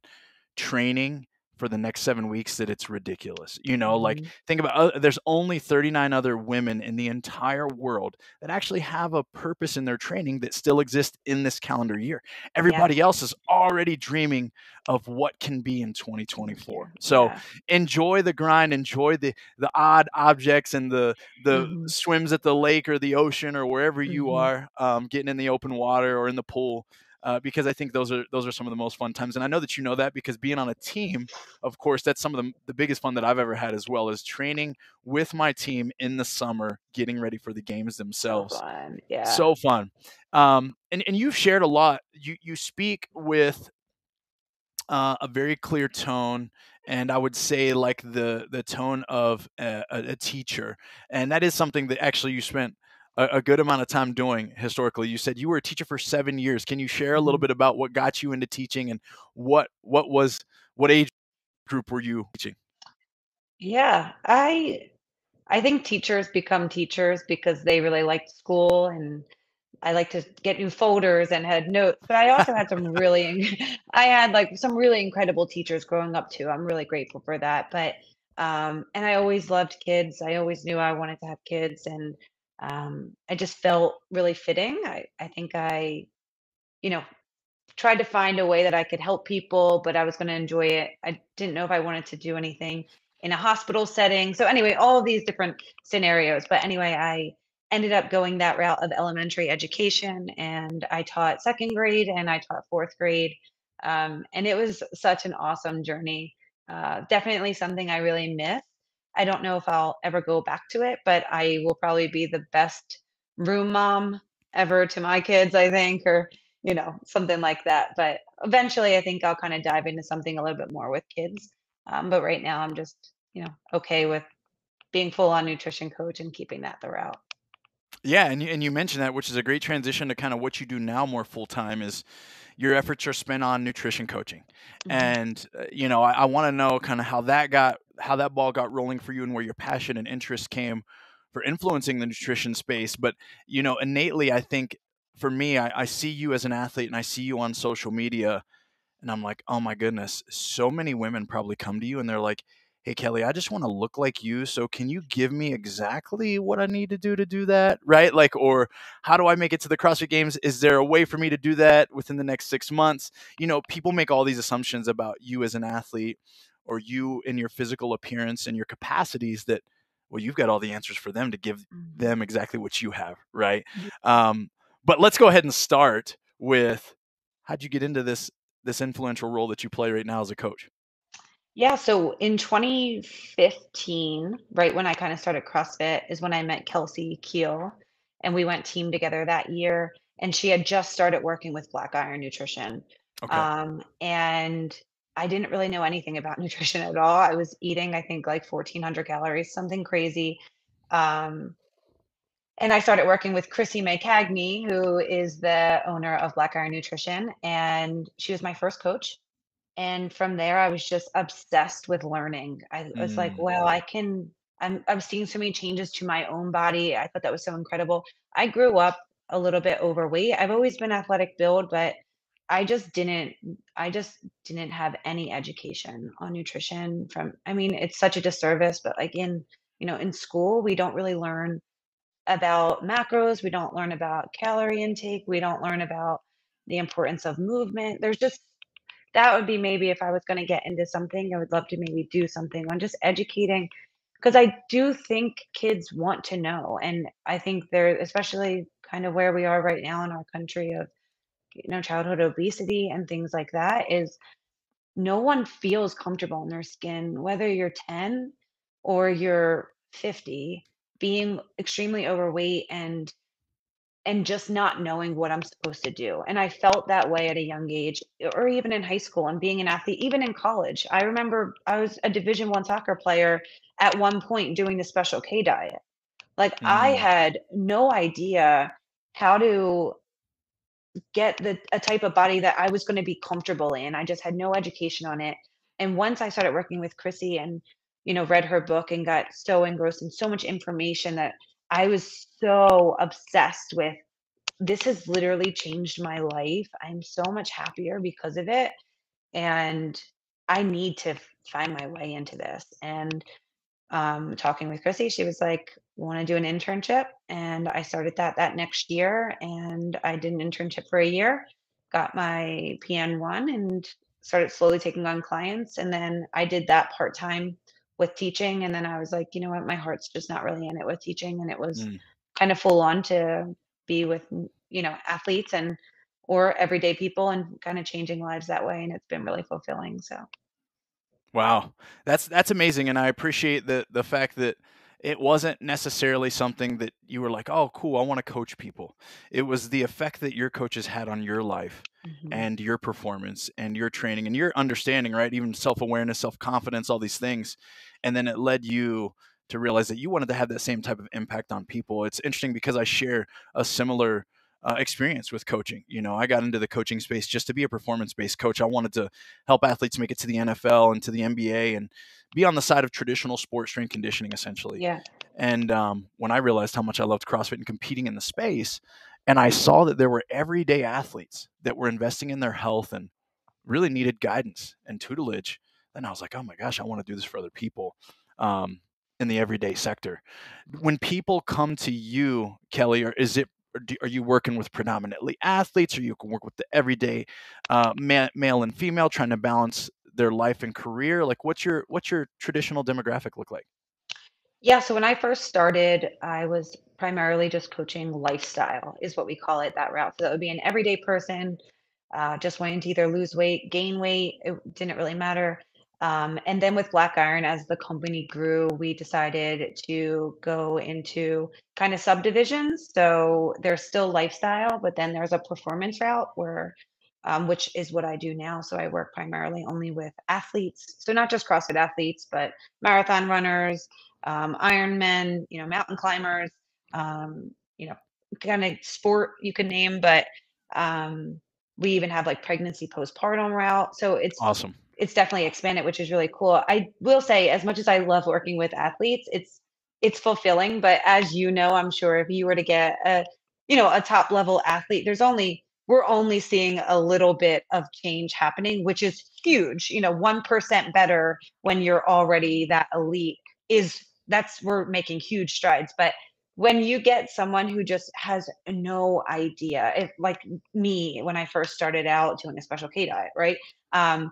training for the next seven weeks that it's ridiculous. You know, like mm-hmm. think about, uh, there's only thirty-nine other women in the entire world that actually have a purpose in their training that still exists in this calendar year. Everybody yeah. else is already dreaming of what can be in twenty twenty-four. So yeah. enjoy the grind, enjoy the, the odd objects and the, the mm-hmm. swims at the lake or the ocean or wherever mm-hmm. you are, um, getting in the open water or in the pool. Uh, because I think those are those are some of the most fun times. And I know that you know that because being on a team, of course, that's some of the, the biggest fun that I've ever had as well, is training with my team in the summer, getting ready for the games themselves. So fun. Yeah. So fun. Um, and, and you've shared a lot. You, you speak with uh, a very clear tone. And I would say like the, the tone of a, a teacher. And that is something that actually you spent a good amount of time doing historically. You said you were a teacher for seven years. Can you share a little bit about what got you into teaching and what, what was, what age group were you teaching? Yeah, I, I think teachers become teachers because they really liked school, and I like to get new folders and had notes, but I also had some really, I had like some really incredible teachers growing up too. I'm really grateful for that. But, um, and I always loved kids. I always knew I wanted to have kids, and Um, I just felt really fitting. I, I think I, you know, tried to find a way that I could help people, but I was going to enjoy it. I didn't know if I wanted to do anything in a hospital setting. So anyway, all of these different scenarios. But anyway, I ended up going that route of elementary education, and I taught second grade and I taught fourth grade. Um, and it was such an awesome journey. Uh, definitely something I really missed. I don't know if I'll ever go back to it, but I will probably be the best room mom ever to my kids, I think, or, you know, something like that. But eventually I think I'll kind of dive into something a little bit more with kids. Um, but right now I'm just, you know, okay with being full on nutrition coach and keeping that the route. Yeah. And you, and you mentioned that, which is a great transition to kind of what you do now more full time, is your efforts are spent on nutrition coaching. Mm-hmm. And, uh, you know, I, I want to know kind of how that got, how that ball got rolling for you and where your passion and interest came for influencing the nutrition space. But, you know, innately, I think for me, I, I see you as an athlete and I see you on social media and I'm like, oh my goodness, so many women probably come to you and they're like, hey, Kelly, I just want to look like you. So can you give me exactly what I need to do to do that? Right? Like, or how do I make it to the CrossFit Games? Is there a way for me to do that within the next six months? You know, people make all these assumptions about you as an athlete or you in your physical appearance and your capacities that, well, you've got all the answers for them to give them exactly what you have. Right. Um, but let's go ahead and start with, how'd you get into this, this influential role that you play right now as a coach? Yeah. So in twenty fifteen, right when I kind of started CrossFit, is when I met Kelsey Keel, and we went team together that year. And she had just started working with Black Iron Nutrition. Okay. Um, and I didn't really know anything about nutrition at all. I was eating, I think, like fourteen hundred calories, something crazy. Um, and I started working with Chrissy May Cagney, who is the owner of Black Iron Nutrition. And she was my first coach. And from there, I was just obsessed with learning. I was mm. like, well, I can, I'm, I'm seeing so many changes to my own body. I thought that was so incredible. I grew up a little bit overweight. I've always been athletic build, but I just didn't, I just didn't have any education on nutrition from, I mean, it's such a disservice, but like in, you know, in school, we don't really learn about macros. We don't learn about calorie intake. We don't learn about the importance of movement. There's just, that would be maybe if I was going to get into something, I would love to maybe do something on just educating, because I do think kids want to know. And I think they're, especially kind of where we are right now in our country of, you know, childhood obesity and things like that, is no one feels comfortable in their skin, whether you're ten or you're fifty, being extremely overweight and and just not knowing what I'm supposed to do. And I felt that way at a young age, or even in high school and being an athlete, even in college. I remember I was a Division One soccer player at one point doing the Special K diet. Like mm. I had no idea how to get the a type of body that I was going to be comfortable in. I just had no education on it. And once I started working with Chrissy and, you know, read her book and got so engrossed in so much information that I was so obsessed with, this has literally changed my life. I'm so much happier because of it. And I need to find my way into this. And um, talking with Chrissy, she was like, want to do an internship? And I started that that next year. And I did an internship for a year, got my P N one and started slowly taking on clients. And then I did that part-time with teaching. And then I was like, you know what, my heart's just not really in it with teaching. And it was mm. kind of full on to be with, you know, athletes and, or everyday people and kind of changing lives that way. And it's been really fulfilling. So. Wow. That's, that's amazing. And I appreciate the, the fact that it wasn't necessarily something that you were like, oh, cool, I want to coach people. It was the effect that your coaches had on your life mm-hmm. and your performance and your training and your understanding, right? Even self-awareness, self-confidence, all these things. And then it led you to realize that you wanted to have that same type of impact on people. It's interesting because I share a similar uh, experience with coaching. You know, I got into the coaching space just to be a performance-based coach. I wanted to help athletes make it to the N F L and to the N B A and be on the side of traditional sports strength conditioning, essentially. Yeah. And um, when I realized how much I loved CrossFit and competing in the space, and I saw that there were everyday athletes that were investing in their health and really needed guidance and tutelage, then I was like, oh my gosh, I want to do this for other people um, in the everyday sector. When people come to you, Kelly, or is it, or do, are you working with predominantly athletes, or you can work with the everyday uh, ma- male and female trying to balance their life and career? Like what's your, what's your traditional demographic look like? Yeah. So when I first started, I was primarily just coaching lifestyle is what we call it, that route. So that would be an everyday person uh, just wanting to either lose weight, gain weight. It didn't really matter. Um, and then with Black Iron, as the company grew, we decided to go into kind of subdivisions. So there's still lifestyle, but then there's a performance route where Um, which is what I do now. So I work primarily only with athletes. So not just CrossFit athletes, but marathon runners, um, Ironmen, you know, mountain climbers, um, you know, kind of sport you can name, but um, we even have like pregnancy postpartum route. So it's awesome. It's definitely expanded, which is really cool. I will say, as much as I love working with athletes, it's, it's fulfilling, but as you know, I'm sure if you were to get a, you know, a top level athlete, there's only, we're only seeing a little bit of change happening, which is huge. You know, one percent better when you're already that elite is that's, we're making huge strides. But when you get someone who just has no idea, if like me, when I first started out doing a Special K diet, right? Um,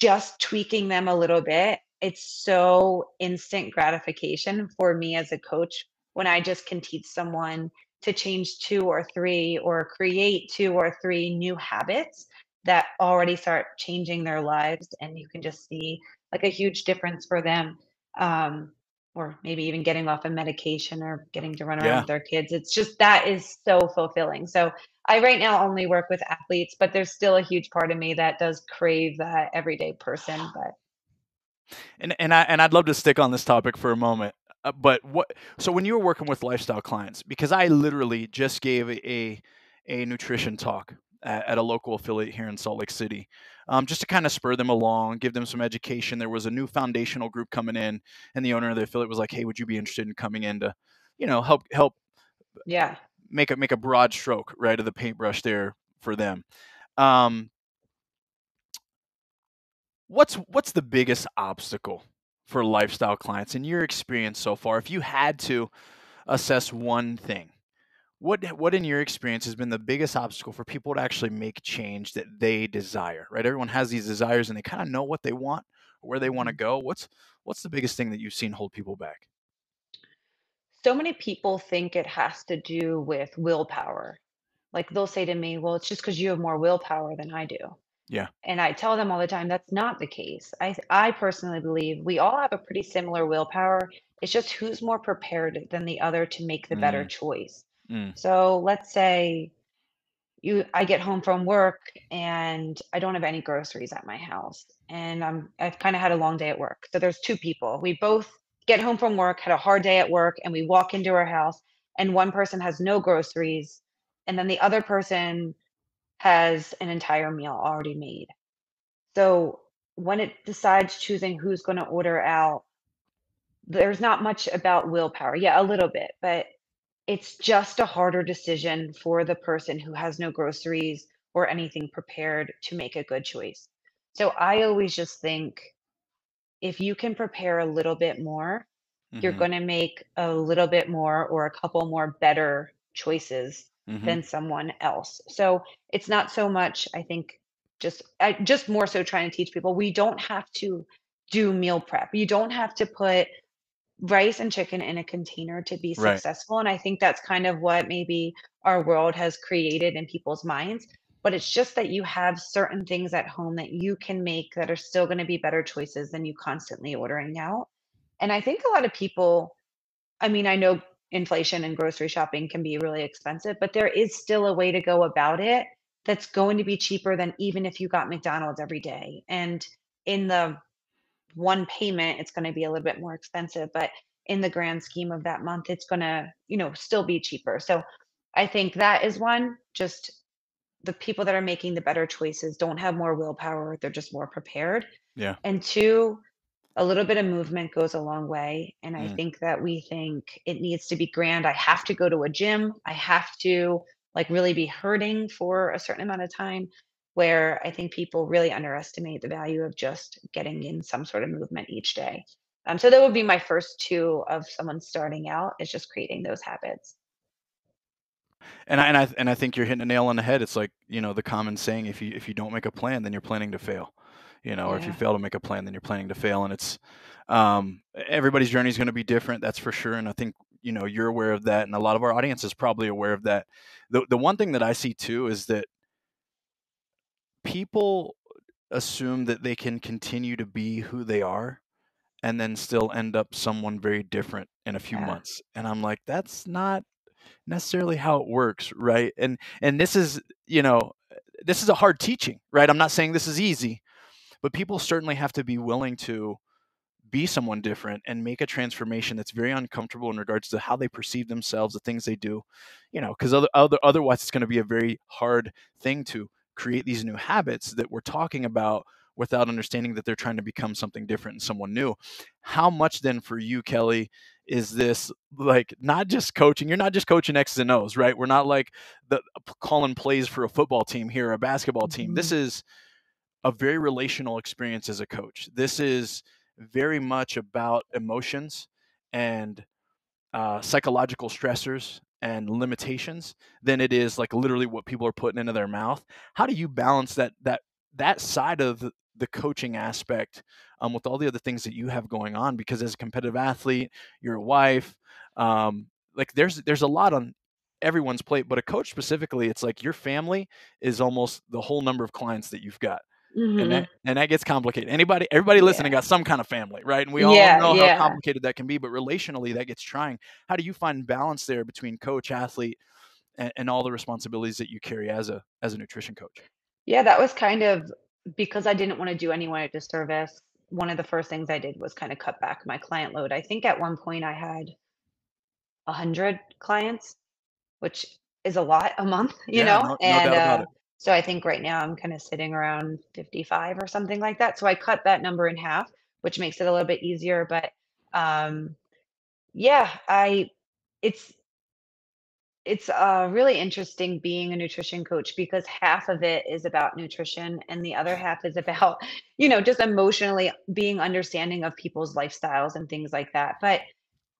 just tweaking them a little bit. It's so instant gratification for me as a coach when I just can teach someone to change two or three or create two or three new habits that already start changing their lives. And you can just see like a huge difference for them. Um, or maybe even getting off a medication or getting to run around yeah. with their kids. It's just, that is so fulfilling. So I right now only work with athletes, but there's still a huge part of me that does crave that everyday person. But And, and I, and I'd love to stick on this topic for a moment. Uh, but what, so when you were working with lifestyle clients, because I literally just gave a, a, a nutrition talk at, at a local affiliate here in Salt Lake City, um, just to kind of spur them along, give them some education. There was a new foundational group coming in, and the owner of the affiliate was like, "Hey, would you be interested in coming in to, you know, help help, yeah, make a make a broad stroke, right, of the paintbrush there for them." Um, what's what's the biggest obstacle for lifestyle clients in your experience so far? If you had to assess one thing, what what in your experience has been the biggest obstacle for people to actually make change that they desire, right? Everyone has these desires and they kind of know what they want, where they want to go. What's what's the biggest thing that you've seen hold people back? So many people think it has to do with willpower. Like they'll say to me, well, it's just because you have more willpower than I do. Yeah. And I tell them all the time, that's not the case. I, I personally believe we all have a pretty similar willpower. It's just who's more prepared than the other to make the mm. better choice. Mm. So let's say you, I get home from work and I don't have any groceries at my house, and I'm, I've kind of had a long day at work. So there's two people. We both get home from work, had a hard day at work, and we walk into our house and one person has no groceries. And then the other person has an entire meal already made. So when it decides choosing who's going to order out, there's not much about willpower. Yeah, a little bit, but it's just a harder decision for the person who has no groceries or anything prepared to make a good choice. So I always just think if you can prepare a little bit more, mm-hmm. you're going to make a little bit more or a couple more better choices Mm-hmm. than someone else. So it's not so much, I think, just I, just more so trying to teach people we don't have to do meal prep. You don't have to put rice and chicken in a container to be successful. Right. And I think that's kind of what maybe our world has created in people's minds. But it's just that you have certain things at home that you can make that are still going to be better choices than you constantly ordering out. And I think a lot of people, I mean, I know inflation and grocery shopping can be really expensive, but there is still a way to go about it that's going to be cheaper than even if you got McDonald's every day. And in the one payment, it's going to be a little bit more expensive, but in the grand scheme of that month, it's going to, you know, still be cheaper. So I think that is one, just the people that are making the better choices don't have more willpower. They're just more prepared. Yeah. And two, a little bit of movement goes a long way. And I mm. think that we think it needs to be grand. I have to go to a gym. I have to like really be hurting for a certain amount of time, where I think people really underestimate the value of just getting in some sort of movement each day. Um, so that would be my first two of someone starting out, is just creating those habits. And I, and I, and I think you're hitting a nail on the head. It's like, you know, the common saying, if you, if you don't make a plan, then you're planning to fail. You know, yeah. or if you fail to make a plan, then you're planning to fail. And it's um, everybody's journey is going to be different. That's for sure. And I think, you know, you're aware of that. And a lot of our audience is probably aware of that. The the one thing that I see, too, is that people assume that they can continue to be who they are and then still end up someone very different in a few yeah. months. And I'm like, that's not necessarily how it works. Right. And and this is, you know, this is a hard teaching. Right. I'm not saying this is easy. But people certainly have to be willing to be someone different and make a transformation that's very uncomfortable in regards to how they perceive themselves, the things they do, you know, because other, other, otherwise it's going to be a very hard thing to create these new habits that we're talking about without understanding that they're trying to become something different and someone new. How much then for you, Kelly, is this like not just coaching? You're not just coaching X's and O's, right? We're not like the calling plays for a football team here, or a basketball team. Mm-hmm. This is a very relational experience as a coach. This is very much about emotions and uh, psychological stressors and limitations than it is like literally what people are putting into their mouth. How do you balance that that that side of the coaching aspect um, with all the other things that you have going on? Because as a competitive athlete, you're a wife, um, like there's there's a lot on everyone's plate, but a coach specifically, it's like your family is almost the whole number of clients that you've got. Mm-hmm. And, that, and that gets complicated. Anybody, everybody listening yeah. got some kind of family, right? And we all yeah, know yeah. how complicated that can be, but relationally that gets trying. How do you find balance there between coach, athlete, and, and all the responsibilities that you carry as a, as a nutrition coach? Yeah, that was kind of, because I didn't want to do anyone a disservice, one of the first things I did was kind of cut back my client load. I think at one point I had a hundred clients, which is a lot a month, you yeah, know? No, no and, doubt about uh, it. So I think right now I'm kind of sitting around fifty-five or something like that. So I cut that number in half, which makes it a little bit easier. But um, yeah, I it's it's uh, really interesting being a nutrition coach, because half of it is about nutrition and the other half is about, you know, just emotionally being understanding of people's lifestyles and things like that. But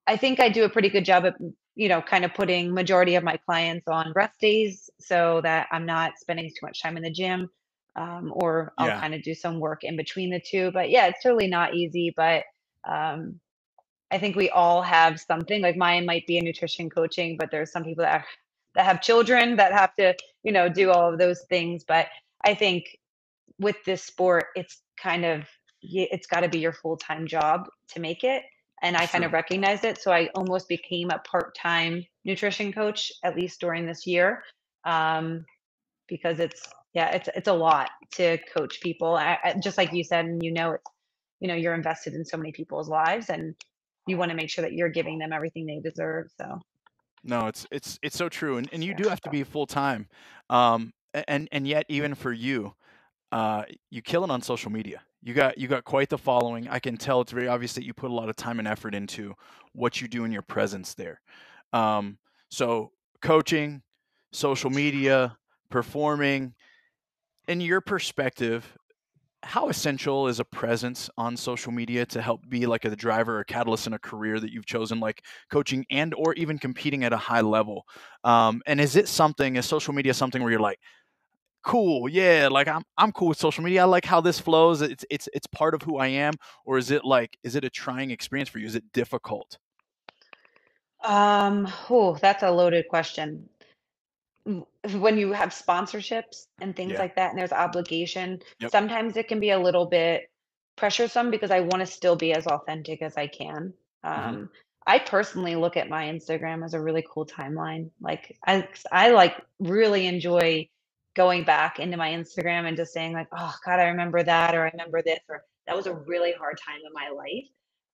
I think I do a pretty good job of, you know, kind of putting majority of my clients on rest days so that I'm not spending too much time in the gym, um, or I'll yeah. kind of do some work in between the two. But yeah, it's totally not easy. But um, I think we all have something. Like mine might be a nutrition coaching, but there's some people that, are, that have children that have to, you know, do all of those things. But I think with this sport, it's kind of, it's got to be your full-time job to make it. And I kind of recognized it. So I almost became a part-time nutrition coach, at least during this year, um, because it's, yeah, it's, it's a lot to coach people. I, I, just like you said, and you know, it's, you know, you're invested in so many people's lives and you want to make sure that you're giving them everything they deserve. So. No, it's, it's, it's so true. And, and you yeah. do have to be full-time. Um, and, and yet even for you, uh, you kill it on social media. You got you got quite the following. I can tell it's very obvious that you put a lot of time and effort into what you do in your presence there. Um, so coaching, social media, performing. In your perspective, how essential is a presence on social media to help be like a driver or catalyst in a career that you've chosen, like coaching and or even competing at a high level? Um, and is it something, is social media something where you're like, cool, yeah, like I'm I'm cool with social media. I like how this flows. It's it's it's part of who I am. Or is it like is it a trying experience for you? Is it difficult? Um, oh, that's a loaded question. When you have sponsorships and things yeah. like that, and there's obligation, yep. sometimes it can be a little bit pressuresome because I want to still be as authentic as I can. Um mm-hmm. I personally look at my Instagram as a really cool timeline. Like I I like really enjoy going back into my Instagram and just saying like, oh God, I remember that, or I remember this, or that was a really hard time in my life.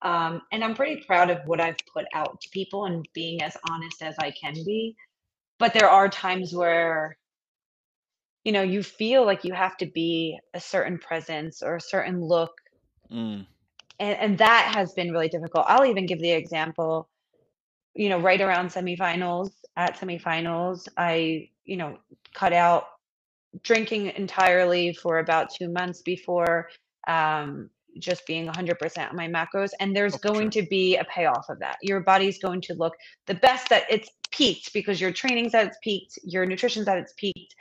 Um, and I'm pretty proud of what I've put out to people and being as honest as I can be. But there are times where, you know, you feel like you have to be a certain presence or a certain look. Mm. And, and that has been really difficult. I'll even give the example, you know, right around semifinals, at semifinals, I, you know, cut out drinking entirely for about two months before, um, just being one hundred percent on my macros. And there's oh, going sure. to be a payoff of that. Your body's going to look the best that it's peaked because your training's at its peaked, your nutrition's at its peaked.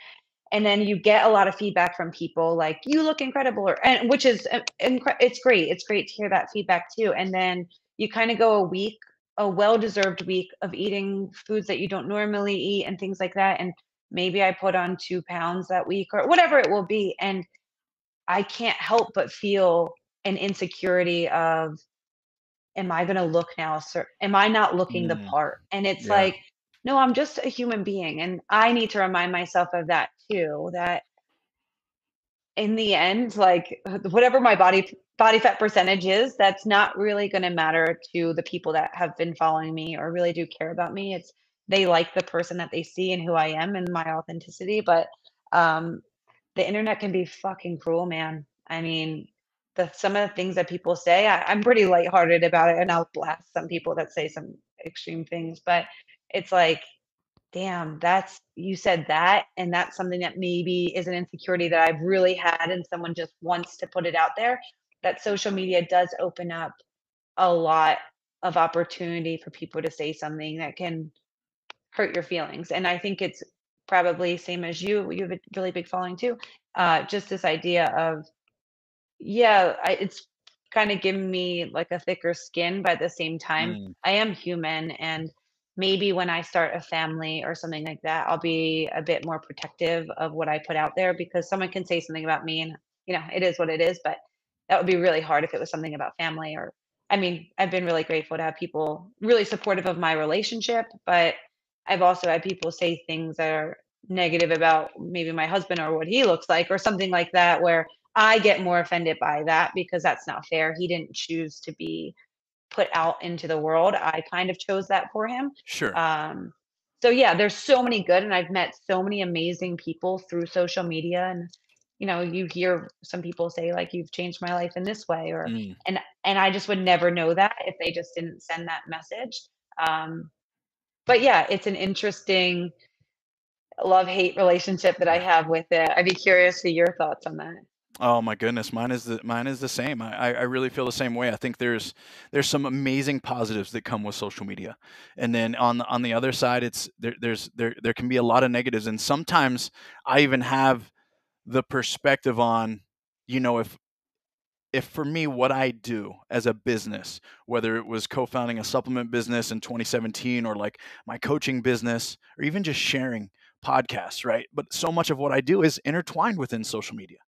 And then you get a lot of feedback from people like, you look incredible, or, and which is, it's great. It's great to hear that feedback too. And then you kind of go a week, a well-deserved week of eating foods that you don't normally eat and things like that. And maybe I put on two pounds that week or whatever it will be. And I can't help but feel an insecurity of, am I going to look now? Sir? Am I not looking mm. the part? And it's yeah. like, no, I'm just a human being. And I need to remind myself of that too, that in the end, like whatever my body, body fat percentage is, that's not really going to matter to the people that have been following me or really do care about me. It's, they like the person that they see and who I am and my authenticity. But um, the internet can be fucking cruel, man. I mean, the, some of the things that people say, I, I'm pretty lighthearted about it, and I'll blast some people that say some extreme things. But it's like, damn, that's, you said that, and that's something that maybe is an insecurity that I've really had, and someone just wants to put it out there. That social media does open up a lot of opportunity for people to say something that can hurt your feelings. And I think it's probably same as you, you have a really big following too. Uh, just this idea of, yeah, I, it's kind of given me like a thicker skin, but at the same time, mm. I am human. And maybe when I start a family or something like that, I'll be a bit more protective of what I put out there, because someone can say something about me and, you know, it is what it is, but that would be really hard if it was something about family. Or, I mean, I've been really grateful to have people really supportive of my relationship, but I've also had people say things that are negative about maybe my husband or what he looks like or something like that, where I get more offended by that because that's not fair. He didn't choose to be put out into the world. I kind of chose that for him. Sure. Um, so yeah, there's so many good, and I've met so many amazing people through social media. And you know, you hear some people say like, you've changed my life in this way, or, mm. and, and I just would never know that if they just didn't send that message. Um, but yeah, it's an interesting love-hate relationship that I have with it. I'd be curious to your thoughts on that. Oh my goodness. Mine is the, mine is the same. I, I really feel the same way. I think there's, there's some amazing positives that come with social media. And then on the, on the other side, it's, there, there's, there, there can be a lot of negatives. And sometimes I even have the perspective on, you know, if, if for me, what I do as a business, whether it was co-founding a supplement business in twenty seventeen or like my coaching business, or even just sharing podcasts, right? But so much of what I do is intertwined within social media.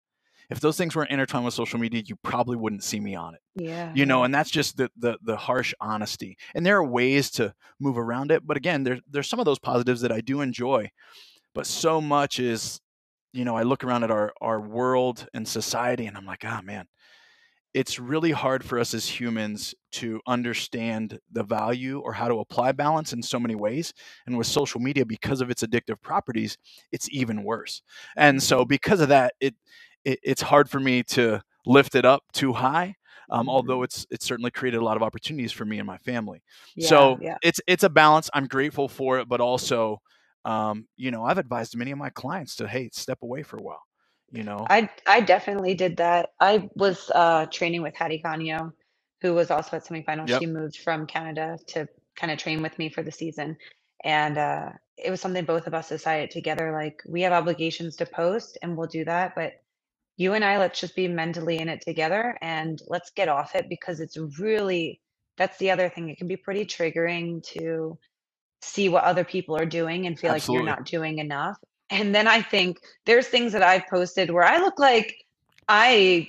If those things weren't intertwined with social media, you probably wouldn't see me on it. Yeah. You know, and that's just the, the, the harsh honesty. And there are ways to move around it. But again, there, there's some of those positives that I do enjoy, but so much is, you know, I look around at our, our world and society and I'm like, ah, man, it's really hard for us as humans to understand the value or how to apply balance in so many ways. And with social media, because of its addictive properties, it's even worse. And so because of that, it, it it's hard for me to lift it up too high. Um, although it's, it's certainly created a lot of opportunities for me and my family. Yeah, so yeah. it's, it's a balance. I'm grateful for it, but also, Um, you know, I've advised many of my clients to, hey, step away for a while, you know. I, I definitely did that. I was uh, training with Hattie Canio, who was also at semifinals. Yep. She moved from Canada to kind of train with me for the season. And uh, it was something both of us decided together, like, we have obligations to post and we'll do that. But you and I, let's just be mentally in it together and let's get off it, because it's really, that's the other thing. It can be pretty triggering to see what other people are doing and feel Absolutely. Like you're not doing enough. And then I think there's things that I've posted where I look like I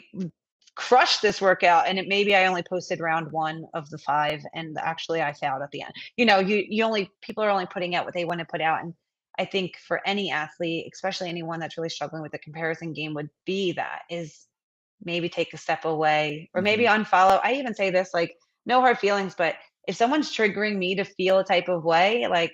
crushed this workout, and it maybe I only posted round one of the five, and actually I failed at the end. You know, you you only people are only putting out what they want to put out. And I think for any athlete, especially anyone that's really struggling with the comparison game, would be that is maybe take a step away, or mm-hmm. maybe unfollow. I even say this, like, no hard feelings, but if someone's triggering me to feel a type of way, like,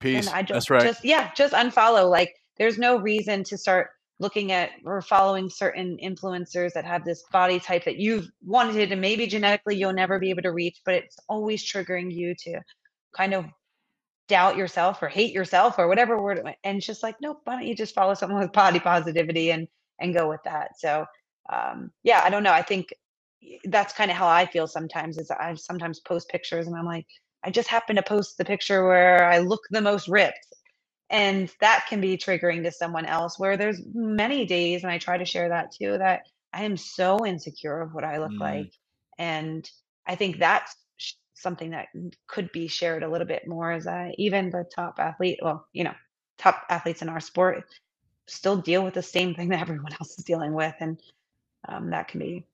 peace. I just, That's right. Just, yeah, just unfollow. Like, there's no reason to start looking at or following certain influencers that have this body type that you've wanted, and maybe genetically you'll never be able to reach, but it's always triggering you to kind of doubt yourself or hate yourself or whatever word. And it's just like, nope, why don't you just follow someone with body positivity and, and go with that. So, um, yeah, I don't know. I think that's kind of how I feel sometimes, is I sometimes post pictures and I'm like, I just happen to post the picture where I look the most ripped. And that can be triggering to someone else, where there's many days, and I try to share that too, that I am so insecure of what I look mm. like. And I think that's something that could be shared a little bit more, is that even the top athlete, well, you know, top athletes in our sport still deal with the same thing that everyone else is dealing with. And um, that can be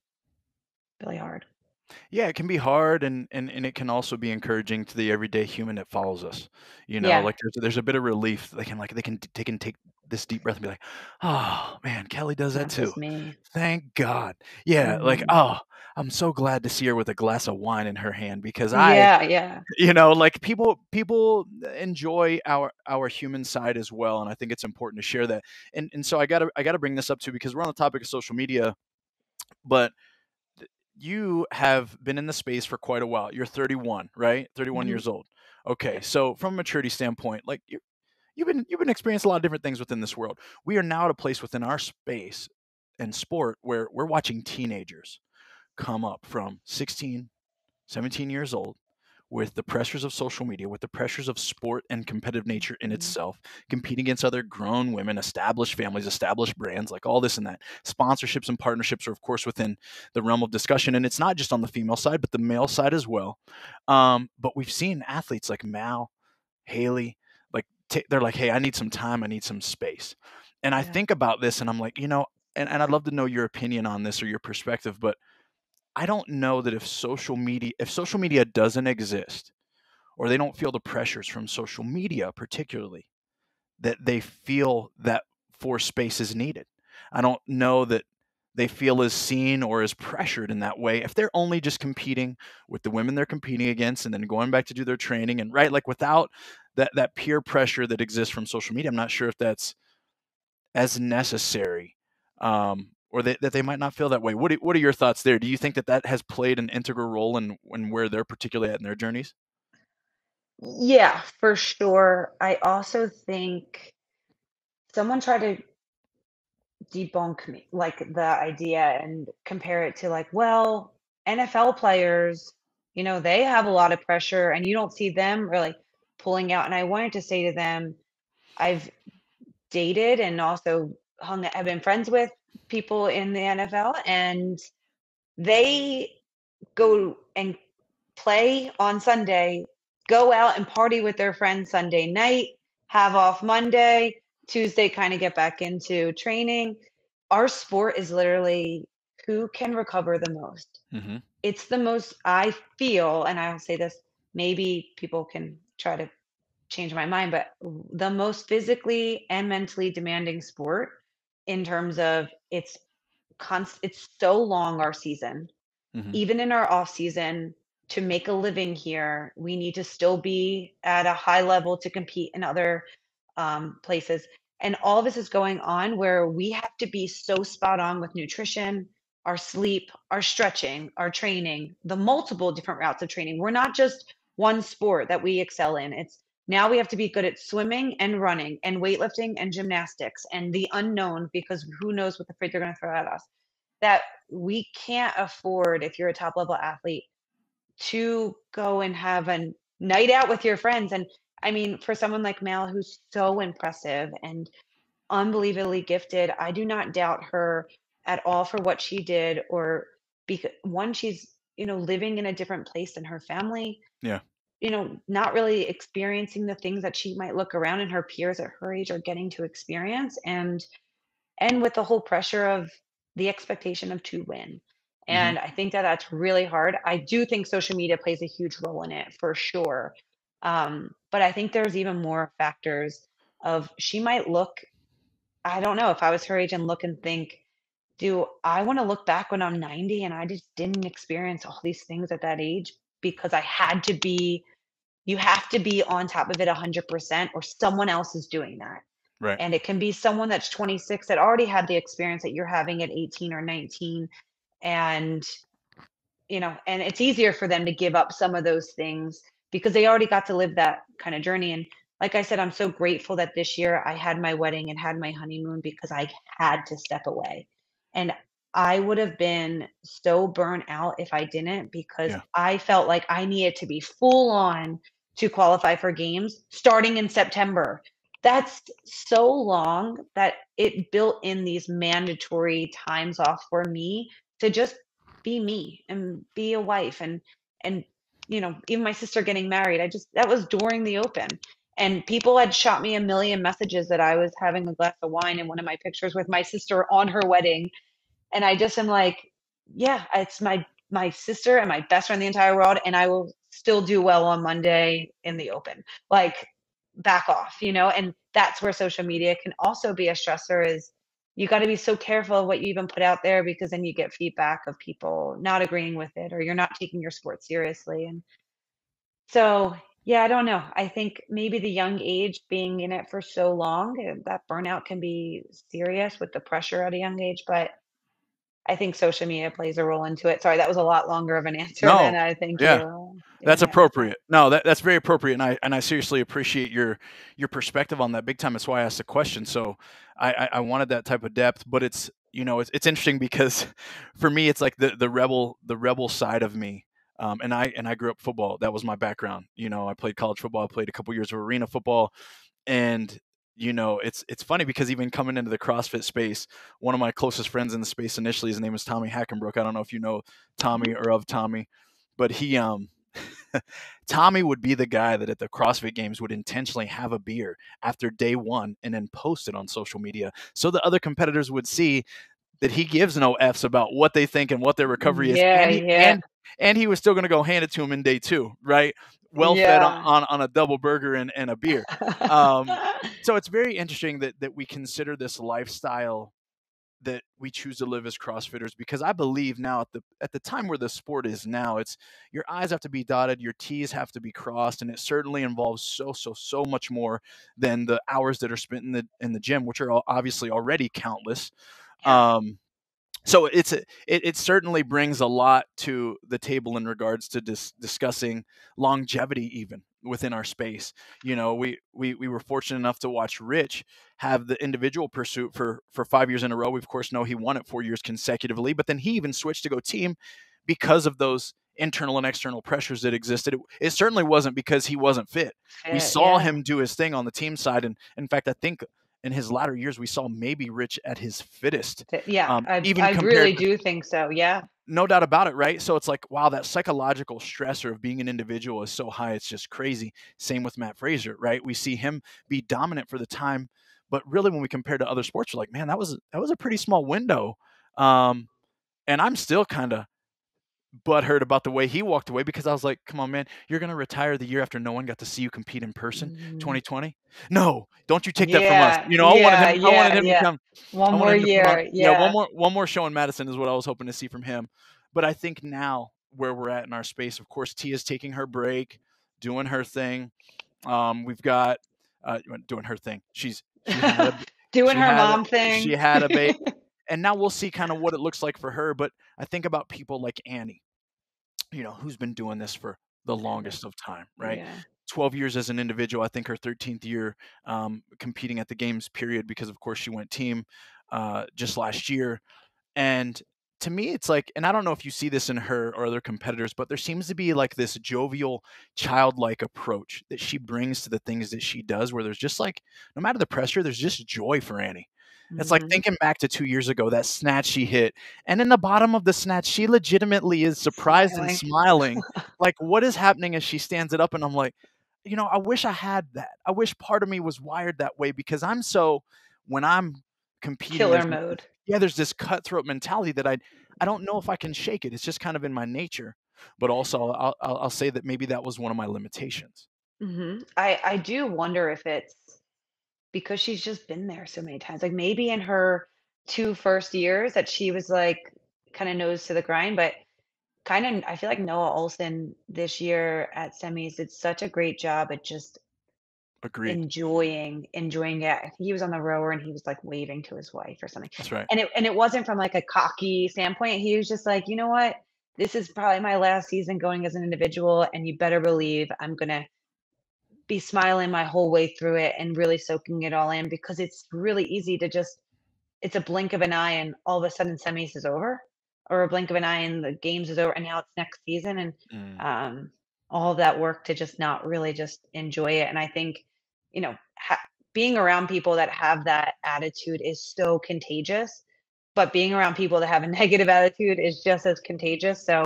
really hard. Yeah, it can be hard, and, and and it can also be encouraging to the everyday human that follows us. You know, yeah. like there's there's a bit of relief. They can like they can take and take this deep breath and be like, oh man, Kelly does that, that too. Thank God. Yeah, mm-hmm. like oh, I'm so glad to see her with a glass of wine in her hand, because I yeah yeah you know like people people enjoy our our human side as well, and I think it's important to share that. And and so I gotta I gotta bring this up too, because we're on the topic of social media, but you have been in the space for quite a while. You're thirty-one, right? thirty-one mm-hmm. years old. Okay. So from a maturity standpoint, like you, you've been, you've been experiencing a lot of different things within this world. We are now at a place within our space and sport where we're watching teenagers come up from sixteen, seventeen years old with the pressures of social media, with the pressures of sport and competitive nature in mm-hmm. itself, competing against other grown women, established families, established brands, like all this and that. Sponsorships and partnerships are, of course, within the realm of discussion. And it's not just on the female side, but the male side as well. Um, but we've seen athletes like Mal, Haley, like t- they're like, hey, I need some time. I need some space. And yeah. I think about this and I'm like, you know, and, and I'd love to know your opinion on this or your perspective, but I don't know that if social media, if social media doesn't exist, or they don't feel the pressures from social media, particularly, that they feel that for space is needed. I don't know that they feel as seen or as pressured in that way if they're only just competing with the women they're competing against and then going back to do their training and right, like without that, that peer pressure that exists from social media. I'm not sure if that's as necessary um, or that, that they might not feel that way. What, do, what are your thoughts there? Do you think that that has played an integral role in, in where they're particularly at in their journeys? Yeah, for sure. I also think someone tried to debunk me, like the idea, and compare it to like, well, N F L players, you know, they have a lot of pressure and you don't see them really pulling out. And I wanted to say to them, I've dated and also hung, I've been friends with people in the N F L, and they go and play on Sunday, go out and party with their friends Sunday night, have off Monday, Tuesday kind of get back into training. Our sport is literally who can recover the most. Mm-hmm. It's the most, I feel, and I'll say this, maybe people can try to change my mind, but the most physically and mentally demanding sport in terms of it's const- it's so long our season. Mm-hmm. Even in our off season, to make a living here, we need to still be at a high level to compete in other um, places. And all this is going on where we have to be so spot on with nutrition, our sleep, our stretching, our training, the multiple different routes of training. We're not just one sport that we excel in. It's now we have to be good at swimming and running and weightlifting and gymnastics and the unknown, because who knows what the frig they're going to throw at us. That we can't afford, if you're a top level athlete, to go and have a night out with your friends. And I mean, for someone like Mal, who's so impressive and unbelievably gifted, I do not doubt her at all for what she did, or because one, she's, you know, living in a different place than her family. Yeah. You know, not really experiencing the things that she might look around and her peers at her age are getting to experience. And, and with the whole pressure of the expectation of to win. And mm-hmm. I think that that's really hard. I do think social media plays a huge role in it for sure. Um, but I think there's even more factors of she might look, I don't know, if I was her age and look and think, do I want to look back when I'm ninety and I just didn't experience all these things at that age because I had to be, you have to be on top of it one hundred percent or someone else is doing that. Right. And it can be someone that's twenty-six that already had the experience that you're having at eighteen or nineteen. And, you know, and it's easier for them to give up some of those things because they already got to live that kind of journey. And like I said, I'm so grateful that this year I had my wedding and had my honeymoon because I had to step away. And I would have been so burnt out if I didn't, because yeah. I felt like I needed to be full on to qualify for games starting in September. That's so long that it built in these mandatory times off for me to just be me and be a wife. And, and, you know, even my sister getting married, I just, that was during the open, and people had shot me a million messages that I was having a glass of wine in one of my pictures with my sister on her wedding. And I just am like, yeah, it's my, my sister and my best friend in the entire world. And I will still do well on Monday in the open, like back off, you know. And that's where social media can also be a stressor, is you got to be so careful of what you even put out there, because then you get feedback of people not agreeing with it, or you're not taking your sport seriously. And so, yeah, I don't know. I think maybe the young age, being in it for so long, that burnout can be serious with the pressure at a young age. But I think social media plays a role into it. Sorry, that was a lot longer of an answer no, than I think. Yeah, you, that's yeah. appropriate. No, that, that's very appropriate. And I, and I seriously appreciate your, your perspective on that big time. That's why I asked the question. So I, I, I wanted that type of depth, but it's, you know, it's, it's interesting because for me, it's like the, the rebel, the rebel side of me. Um, and I, and I grew up football. That was my background. You know, I played college football. I played a couple years of arena football, and you know, it's it's funny because even coming into the CrossFit space, one of my closest friends in the space initially, his name was Tommy Hackenbrook. I don't know if you know Tommy or of Tommy, but he, um, Tommy would be the guy that at the CrossFit Games would intentionally have a beer after day one and then post it on social media so the other competitors would see that he gives no F's about what they think and what their recovery is. Yeah, and, he, yeah. and, and he was still going to go hand it to him in day two, right? Well yeah. fed on, on, on a double burger and, and a beer. Um, so it's very interesting that, that we consider this lifestyle that we choose to live as CrossFitters, because I believe now at the at the time where the sport is now, it's your I's have to be dotted, your T's have to be crossed, and it certainly involves so so so much more than the hours that are spent in the in the gym, which are obviously already countless. Yeah. Um, so it's a, it it certainly brings a lot to the table in regards to dis discussing longevity, even within our space. You know, we, we, we were fortunate enough to watch Rich have the individual pursuit for, for five years in a row. We of course know he won it four years consecutively, but then he even switched to go team because of those internal and external pressures that existed. It, it certainly wasn't because he wasn't fit. We saw yeah. him do his thing on the team side. And in fact, I think in his latter years, we saw maybe Rich at his fittest. Yeah, um, I, even I really do think so. Yeah. No doubt about it, right? So it's like, wow, that psychological stressor of being an individual is so high, it's just crazy. Same with Matt Fraser, right? We see him be dominant for the time, but really when we compare to other sports, we're like, man, that was that was a pretty small window. Um, and I'm still kind of butthurt about the way he walked away, because I was like, come on, man, you're going to retire the year after no one got to see you compete in person, mm. twenty twenty? No, don't you take yeah, that from us. You know, yeah, I wanted him, yeah, I wanted him yeah. to come. One more year. Yeah. yeah, one more one more show in Madison is what I was hoping to see from him. But I think now where we're at in our space, of course, Tia's taking her break, doing her thing. Um, we've got uh, doing her thing. She's she had a, doing she her had mom a, thing. She had a baby. And now we'll see kind of what it looks like for her. But I think about people like Annie, you know, who's been doing this for the longest of time, right? Yeah. twelve years as an individual. I think her thirteenth year um, competing at the games period, because of course she went team uh, just last year. And to me, it's like, and I don't know if you see this in her or other competitors, but there seems to be like this jovial, childlike approach that she brings to the things that she does, where there's just like, no matter the pressure, there's just joy for Annie. It's like thinking back to two years ago, that snatch she hit. And in the bottom of the snatch, she legitimately is surprised smiling. and smiling. Like, what is happening as she stands it up? And I'm like, you know, I wish I had that. I wish part of me was wired that way, because I'm so, when I'm competing. Killer mode. Yeah, there's this cutthroat mentality that I, I don't know if I can shake it. It's just kind of in my nature. But also, I'll, I'll, I'll say that maybe that was one of my limitations. Mm-hmm. I, I do wonder if it's, because she's just been there so many times. Like maybe in her two first years that she was like kind of nose to the grind, but kind of, I feel like Noah Olsen this year at semis did such a great job at just Agreed. enjoying, enjoying it. I think he was on the rower and he was like waving to his wife or something. That's right. And it, and it wasn't from like a cocky standpoint. He was just like, you know what, this is probably my last season going as an individual, and you better believe I'm going to be smiling my whole way through it and really soaking it all in, because it's really easy to just, it's a blink of an eye and all of a sudden semis is over, or a blink of an eye and the games is over and now it's next season. And mm. um, all that work to just not really just enjoy it. And I think, you know, ha being around people that have that attitude is so contagious, but being around people that have a negative attitude is just as contagious. So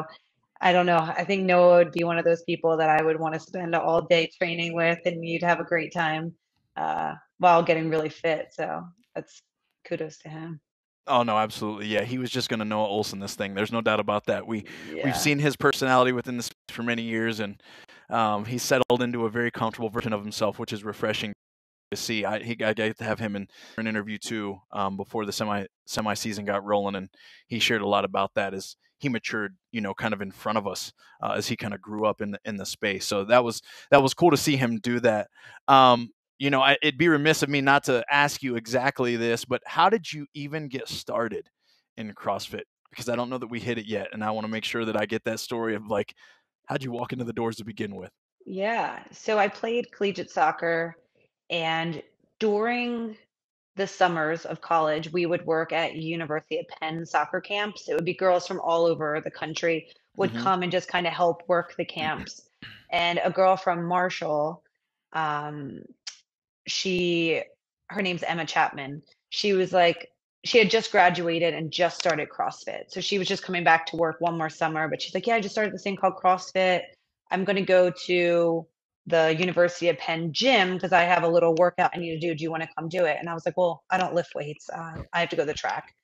I don't know. I think Noah would be one of those people that I would want to spend all day training with, and you'd have a great time uh, while getting really fit. So that's kudos to him. Oh, no, absolutely. Yeah, he was just going to Noah Olsen this thing. There's no doubt about that. We, yeah. We've seen his personality within this for many years, and um, he settled into a very comfortable version of himself, which is refreshing to see. I, he, I got to have him in an interview, too, um, before the semi, semi-season got rolling, and he shared a lot about that as he matured, you know, kind of in front of us uh, as he kind of grew up in the, in the space. So that was, that was cool to see him do that. Um, you know, I, it'd be remiss of me not to ask you exactly this, but how did you even get started in CrossFit? Because I don't know that we hit it yet. And I want to make sure that I get that story of like, how'd you walk into the doors to begin with? Yeah. So I played collegiate soccer, and during the summers of college, we would work at University of Penn soccer camps. It would be girls from all over the country would mm-hmm. come and just kind of help work the camps. And a girl from Marshall, um, she, her name's Emma Chapman. She was like, she had just graduated and just started CrossFit. So she was just coming back to work one more summer, but she's like, yeah, I just started this thing called CrossFit. I'm going to go to the University of Penn gym because I have a little workout I need to do. Do you want to come do it? And I was like, well, I don't lift weights. Uh, I have to go to the track.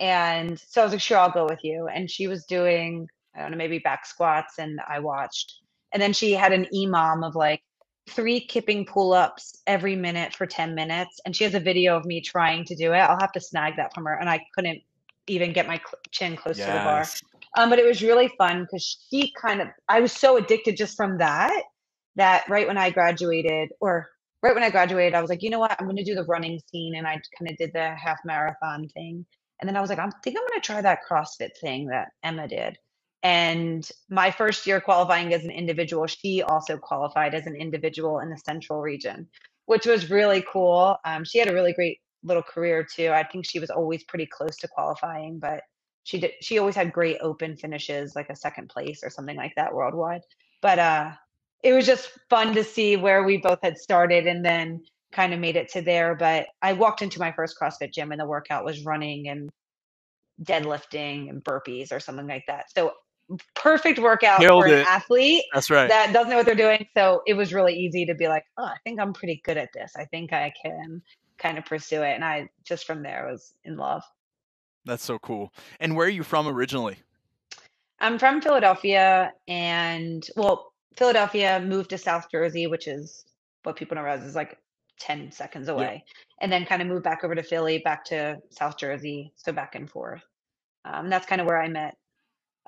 And so I was like, sure, I'll go with you. And she was doing, I don't know, maybe back squats, and I watched. And then she had an imam of like, three kipping pull-ups every minute for ten minutes. And she has a video of me trying to do it. I'll have to snag that from her. And I couldn't even get my chin close yes. to the bar. Um, but it was really fun because she kind of, I was so addicted just from that, that right when I graduated or right when I graduated, I was like, you know what, I'm going to do the running scene. And I kind of did the half marathon thing. And then I was like, I think I'm going to try that CrossFit thing that Emma did. And my first year qualifying as an individual, she also qualified as an individual in the central region, which was really cool. Um, she had a really great little career too. I think she was always pretty close to qualifying, but she did, she always had great open finishes, like a second place or something like that worldwide. But uh, it was just fun to see where we both had started and then kind of made it to there. But I walked into my first CrossFit gym and the workout was running and deadlifting and burpees or something like that. So perfect workout Killed for an it. athlete That's right. that doesn't know what they're doing. So it was really easy to be like, oh, I think I'm pretty good at this. I think I can kind of pursue it. And I just from there was in love. That's so cool. And where are you from originally? I'm from Philadelphia and well, Philadelphia, moved to South Jersey, which is what people don't realize is like ten seconds away. Yeah. And then kind of moved back over to Philly, back to South Jersey. So back and forth. Um, that's kind of where I met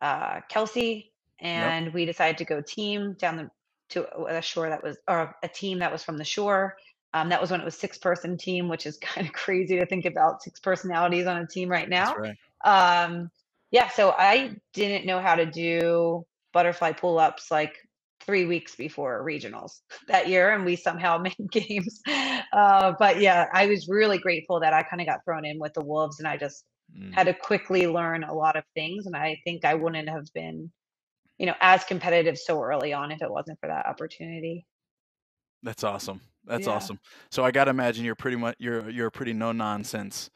uh, Kelsey and yep. we decided to go team down the, to a shore that was, or a team that was from the shore. Um, that was when it was six person team, which is kind of crazy to think about six personalities on a team right now. That's right. Um, yeah. So I didn't know how to do butterfly pull-ups like three weeks before regionals that year. And we somehow made games. Uh, but yeah, I was really grateful that I kind of got thrown in with the Wolves and I just mm. had to quickly learn a lot of things. And I think I wouldn't have been, you know, as competitive so early on if it wasn't for that opportunity. That's awesome. That's yeah. awesome. So I got to imagine you're pretty much, you're, you're a pretty no nonsense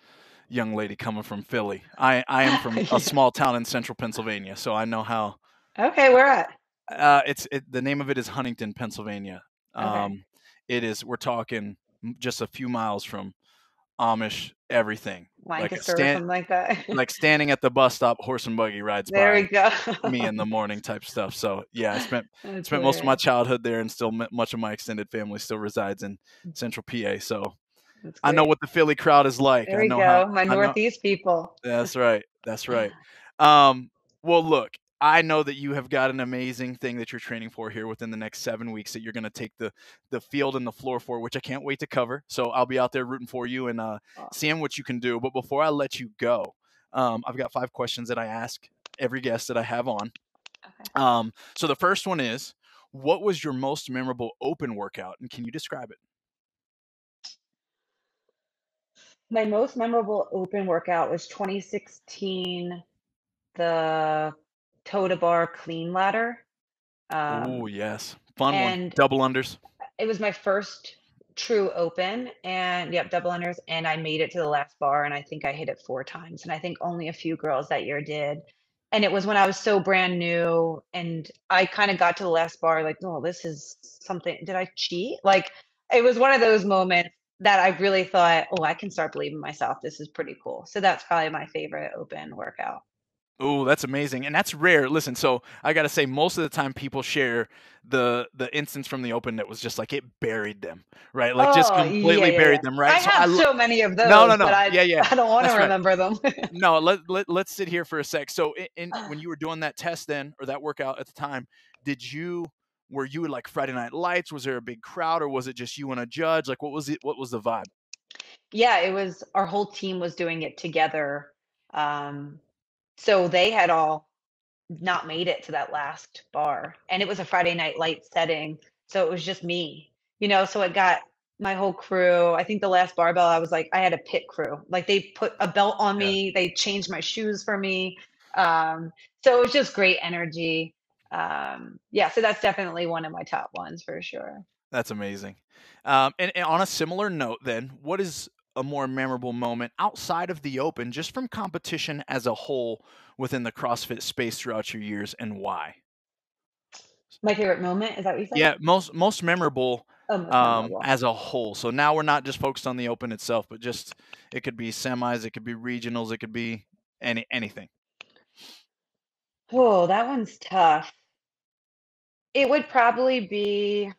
young lady coming from Philly. I, I am from yeah. a small town in central Pennsylvania. So I know how. Okay. Where at? Uh, it's it, the name of it is Huntington, Pennsylvania. Um, okay. It is. We're talking just a few miles from Amish everything, like, a stand, or something like that. Like standing at the bus stop, horse and buggy rides there by we go. me in the morning type stuff. So yeah, I spent That's spent weird. most of my childhood there, and still much of my extended family still resides in Central P A. So I know what the Philly crowd is like. There I know we go, how, my I Northeast know. people. That's right. That's right. Um, well, look. I know that you have got an amazing thing that you're training for here within the next seven weeks that you're going to take the the field and the floor for, which I can't wait to cover. So I'll be out there rooting for you and uh, wow. seeing what you can do. But before I let you go, um, I've got five questions that I ask every guest that I have on. Okay. Um, so the first one is, what was your most memorable open workout? And can you describe it? My most memorable open workout was twenty sixteen, the toe-to-bar clean ladder. Um, oh, yes. Fun one. Double unders. It was my first true open. And, yep, double unders. And I made it to the last bar, and I think I hit it four times. And I think only a few girls that year did. And it was when I was so brand new. And I kind of got to the last bar like, oh, this is something. Did I cheat? Like, it was one of those moments that I really thought, oh, I can start believing myself. This is pretty cool. So that's probably my favorite open workout. Oh, that's amazing. And that's rare. Listen, so I got to say, most of the time people share the the instance from the open that was just like it buried them, right? Like oh, just completely yeah, yeah, buried yeah. them, right? I so have I, so many of those, no, no, no. but I, yeah, yeah. I don't want to remember right. them. no, let, let, let's sit here for a sec. So in, in, when you were doing that test then, or that workout at the time, did you, were you like Friday Night Lights? Was there a big crowd or was it just you and a judge? Like what was it? What was the vibe? Yeah, it was, our whole team was doing it together. Um So they had all not made it to that last bar. And it was a Friday Night Light setting. So it was just me, you know, so it got my whole crew. I think the last barbell, I was like, I had a pit crew. Like they put a belt on me. Yeah. They changed my shoes for me. Um, so it was just great energy. Um, yeah. So that's definitely one of my top ones for sure. That's amazing. Um, and, and on a similar note then, what is a more memorable moment outside of the open, just from competition as a whole within the CrossFit space throughout your years, and why? My favorite moment, is that what you said? Yeah, most most memorable, oh, most memorable. Um, as a whole. So now we're not just focused on the open itself, but just it could be semis, it could be regionals, it could be any anything. Oh, that one's tough. It would probably be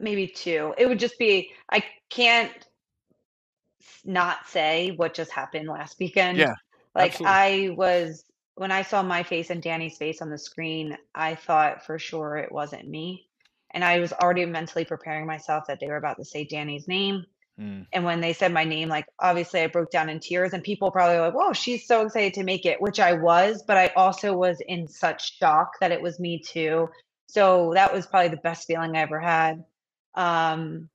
maybe two. It would just be, I can't not say what just happened last weekend. Yeah, like absolutely. I was, when I saw my face and Danny's face on the screen, I thought for sure it wasn't me. And I was already mentally preparing myself that they were about to say Danny's name. Mm. And when they said my name, like obviously I broke down in tears, and people probably were like, whoa, she's so excited to make it, which I was, but I also was in such shock that it was me too. So that was probably the best feeling I ever had. Um,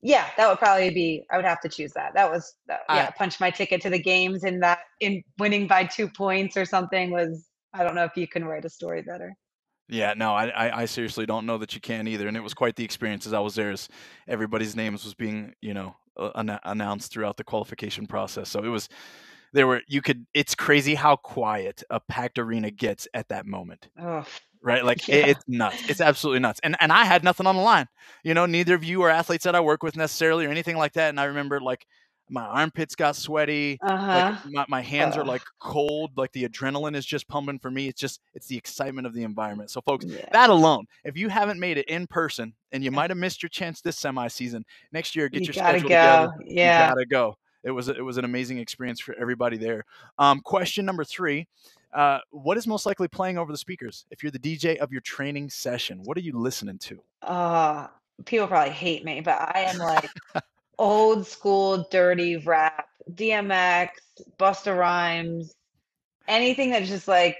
yeah, that would probably be, I would have to choose that. That was, that, I, yeah, punch my ticket to the games, and that in winning by two points or something was, I don't know if you can write a story better. Yeah, no, I, I seriously don't know that you can either. And it was quite the experience as I was there, as everybody's names was being, you know, an- announced throughout the qualification process. So it was, there were, you could, it's crazy how quiet a packed arena gets at that moment. Oh, right? Like yeah. it, it's nuts. It's absolutely nuts. And and I had nothing on the line, you know, neither of you are athletes that I work with necessarily or anything like that. And I remember like my armpits got sweaty. Uh-huh. Like my, my hands uh. are like cold. Like the adrenaline is just pumping for me. It's just, it's the excitement of the environment. So folks, yeah. that alone, if you haven't made it in person and you might've missed your chance this semi-season, next year, get you your schedule go. together. Yeah. You gotta go. It was, it was an amazing experience for everybody there. Um, question number three, uh, what is most likely playing over the speakers? If you're the D J of your training session, what are you listening to? Uh, people probably hate me, but I am like, old school, dirty rap, D M X, Busta Rhymes, anything that's just like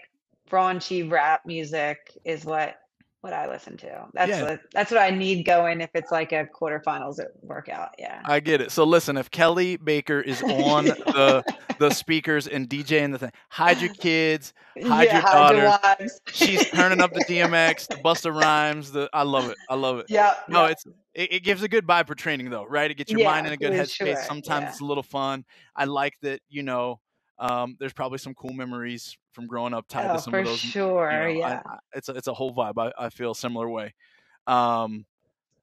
raunchy rap music is what what I listen to. That's yeah. what, that's what I need going if it's like a quarterfinals workout. Yeah, I get it. So listen, if Kelly Baker is on the the speakers and DJing the thing, hide your kids, hide yeah, your hide daughter. She's turning up the D M X, the Busta Rhymes. The I love it. I love it. Yeah. No, yeah. it's. It gives a good vibe for training, though, right? It gets your yeah, mind in a good headspace. Sure. Sometimes yeah. it's a little fun. I like that, you know, um, there's probably some cool memories from growing up tied oh, to some of those. For sure, you know, yeah. I, it's, a, it's a whole vibe. I, I feel a similar way. Um,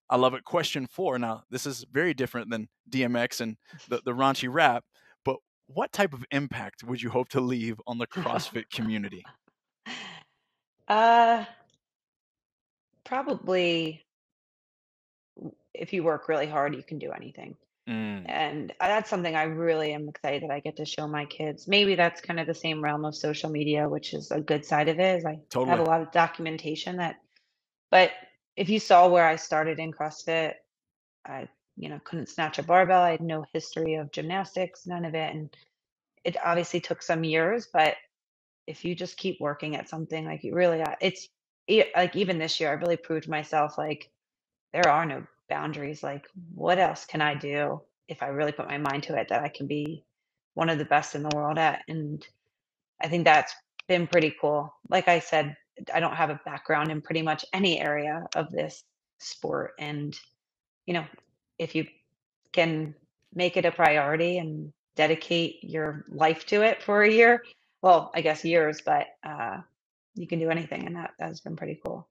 I love it. Question four. Now, this is very different than D M X and the, the raunchy rap, but what type of impact would you hope to leave on the CrossFit community? Uh, probably... if you work really hard, you can do anything. Mm. And that's something I really am excited that I get to show my kids. Maybe that's kind of the same realm of social media, which is a good side of it. Is I totally. have a lot of documentation that, but if you saw where I started in CrossFit, I, you know, couldn't snatch a barbell. I had no history of gymnastics, none of it. And it obviously took some years, but if you just keep working at something, like you really, it's like, even this year, I really proved myself, like there are no boundaries. Like what else can I do if I really put my mind to it that I can be one of the best in the world at? And I think that's been pretty cool. Like I said, I don't have a background in pretty much any area of this sport. And, you know, if you can make it a priority and dedicate your life to it for a year, well, I guess years, but uh, you can do anything. And that has been pretty cool.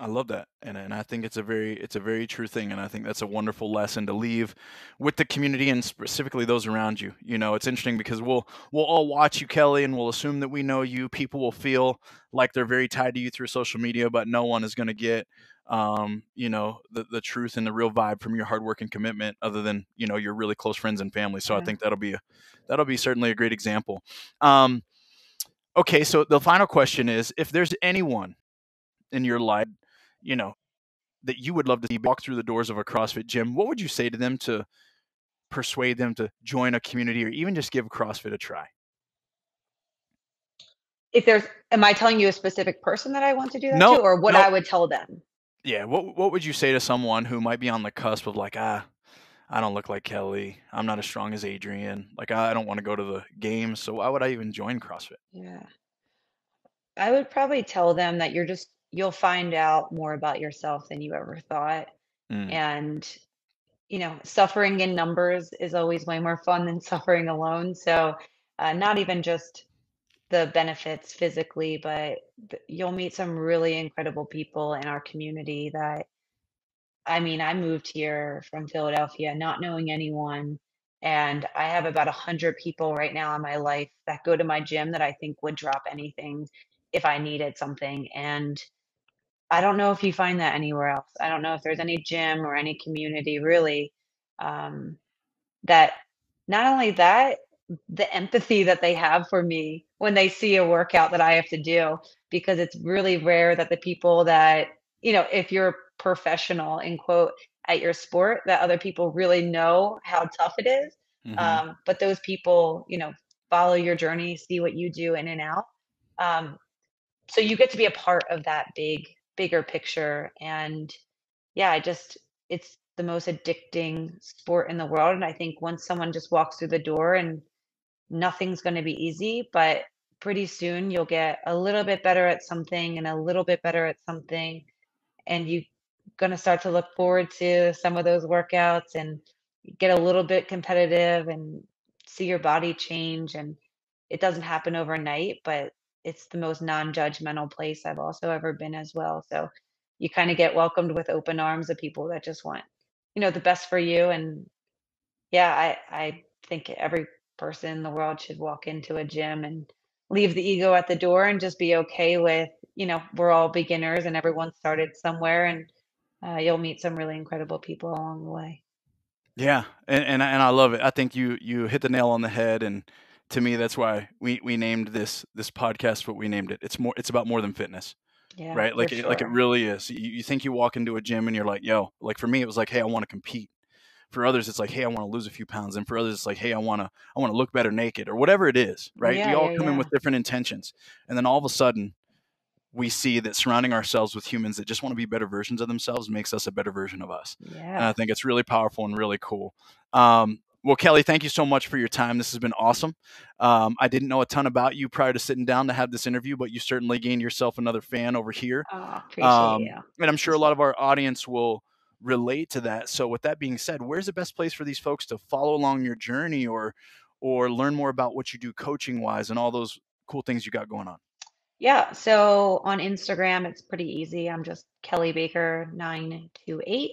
I love that. And and I think it's a very it's a very true thing. And I think that's a wonderful lesson to leave with the community and specifically those around you. You know, it's interesting because we'll we'll all watch you, Kelly, and we'll assume that we know you. People will feel like they're very tied to you through social media, but no one is going to get, um, you know, the, the truth and the real vibe from your hard work and commitment other than, you know, your really close friends and family. So yeah. I think that'll be a, that'll be certainly a great example. Um, OK, so the final question is, if there's anyone in your life, you know, that you would love to see walk through the doors of a CrossFit gym, what would you say to them to persuade them to join a community or even just give CrossFit a try? If there's, am I telling you a specific person that I want to do that nope, to, or what nope. I would tell them? Yeah. What, what would you say to someone who might be on the cusp of like, ah, I don't look like Kelly. I'm not as strong as Adrian. Like, I don't want to go to the games. So why would I even join CrossFit? Yeah. I would probably tell them that you're just, you'll find out more about yourself than you ever thought. Mm. And, you know, suffering in numbers is always way more fun than suffering alone. So uh, not even just the benefits physically, but th- you'll meet some really incredible people in our community that, I mean, I moved here from Philadelphia, not knowing anyone. And I have about a hundred people right now in my life that go to my gym that I think would drop anything if I needed something. And I don't know if you find that anywhere else. I don't know if there's any gym or any community really um, that not only that, the empathy that they have for me when they see a workout that I have to do, because it's really rare that the people that, you know, if you're a professional in quote at your sport, that other people really know how tough it is. Mm-hmm. Um, but those people, you know, follow your journey, see what you do in and out. Um, so you get to be a part of that big, bigger picture. And yeah, I just, it's the most addicting sport in the world. And I think once someone just walks through the door, and nothing's going to be easy, but pretty soon you'll get a little bit better at something and a little bit better at something. And you're going to start to look forward to some of those workouts and get a little bit competitive and see your body change. And it doesn't happen overnight, but it's the most non-judgmental place I've also ever been as well. So you kind of get welcomed with open arms of people that just want, you know, the best for you. And yeah, I, I think every person in the world should walk into a gym and leave the ego at the door and just be okay with, you know, we're all beginners and everyone started somewhere, and uh, you'll meet some really incredible people along the way. Yeah. And, and, and I love it. I think you, you hit the nail on the head. And to me, that's why we, we named this, this podcast what we named it. It's more, it's about more than fitness. Yeah, right. Like, sure. Like it really is. You, you think you walk into a gym and you're like, yo, like for me, it was like, hey, I want to compete. For others, it's like, hey, I want to lose a few pounds. And for others, it's like, hey, I want to, I want to look better naked or whatever it is. Right. Yeah, we all yeah, come yeah. in with different intentions. And then all of a sudden we see that surrounding ourselves with humans that just want to be better versions of themselves makes us a better version of us. Yeah. And I think it's really powerful and really cool. Um, Well, Kelly, thank you so much for your time. This has been awesome. Um, I didn't know a ton about you prior to sitting down to have this interview, but you certainly gained yourself another fan over here. Oh, appreciate um, you. And I'm sure a lot of our audience will relate to that. So with that being said, where's the best place for these folks to follow along your journey or or learn more about what you do coaching-wise and all those cool things you got going on? Yeah, so on Instagram, it's pretty easy. I'm just Kelly Baker nine two eight.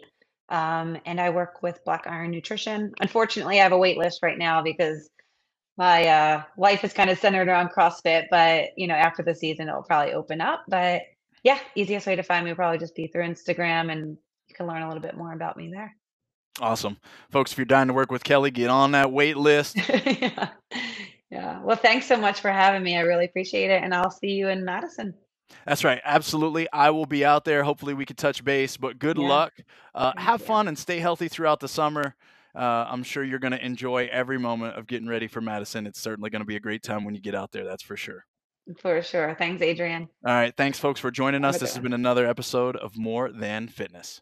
Um, and I work with Black Iron Nutrition. Unfortunately, I have a wait list right now because my uh, life is kind of centered around CrossFit, but you know, after the season, it'll probably open up. But yeah, easiest way to find me will probably just be through Instagram, and you can learn a little bit more about me there. Awesome. Folks, if you're dying to work with Kelly, get on that wait list. yeah. yeah. Well, thanks so much for having me. I really appreciate it. And I'll see you in Madison. That's right. Absolutely. I will be out there. Hopefully we can touch base, but good yeah. luck. Uh, have fun and stay healthy throughout the summer. Uh, I'm sure you're going to enjoy every moment of getting ready for Madison. It's certainly going to be a great time when you get out there. That's for sure. For sure. Thanks, Adrian. All right. Thanks folks for joining us. This has been another episode of More Than Fitness.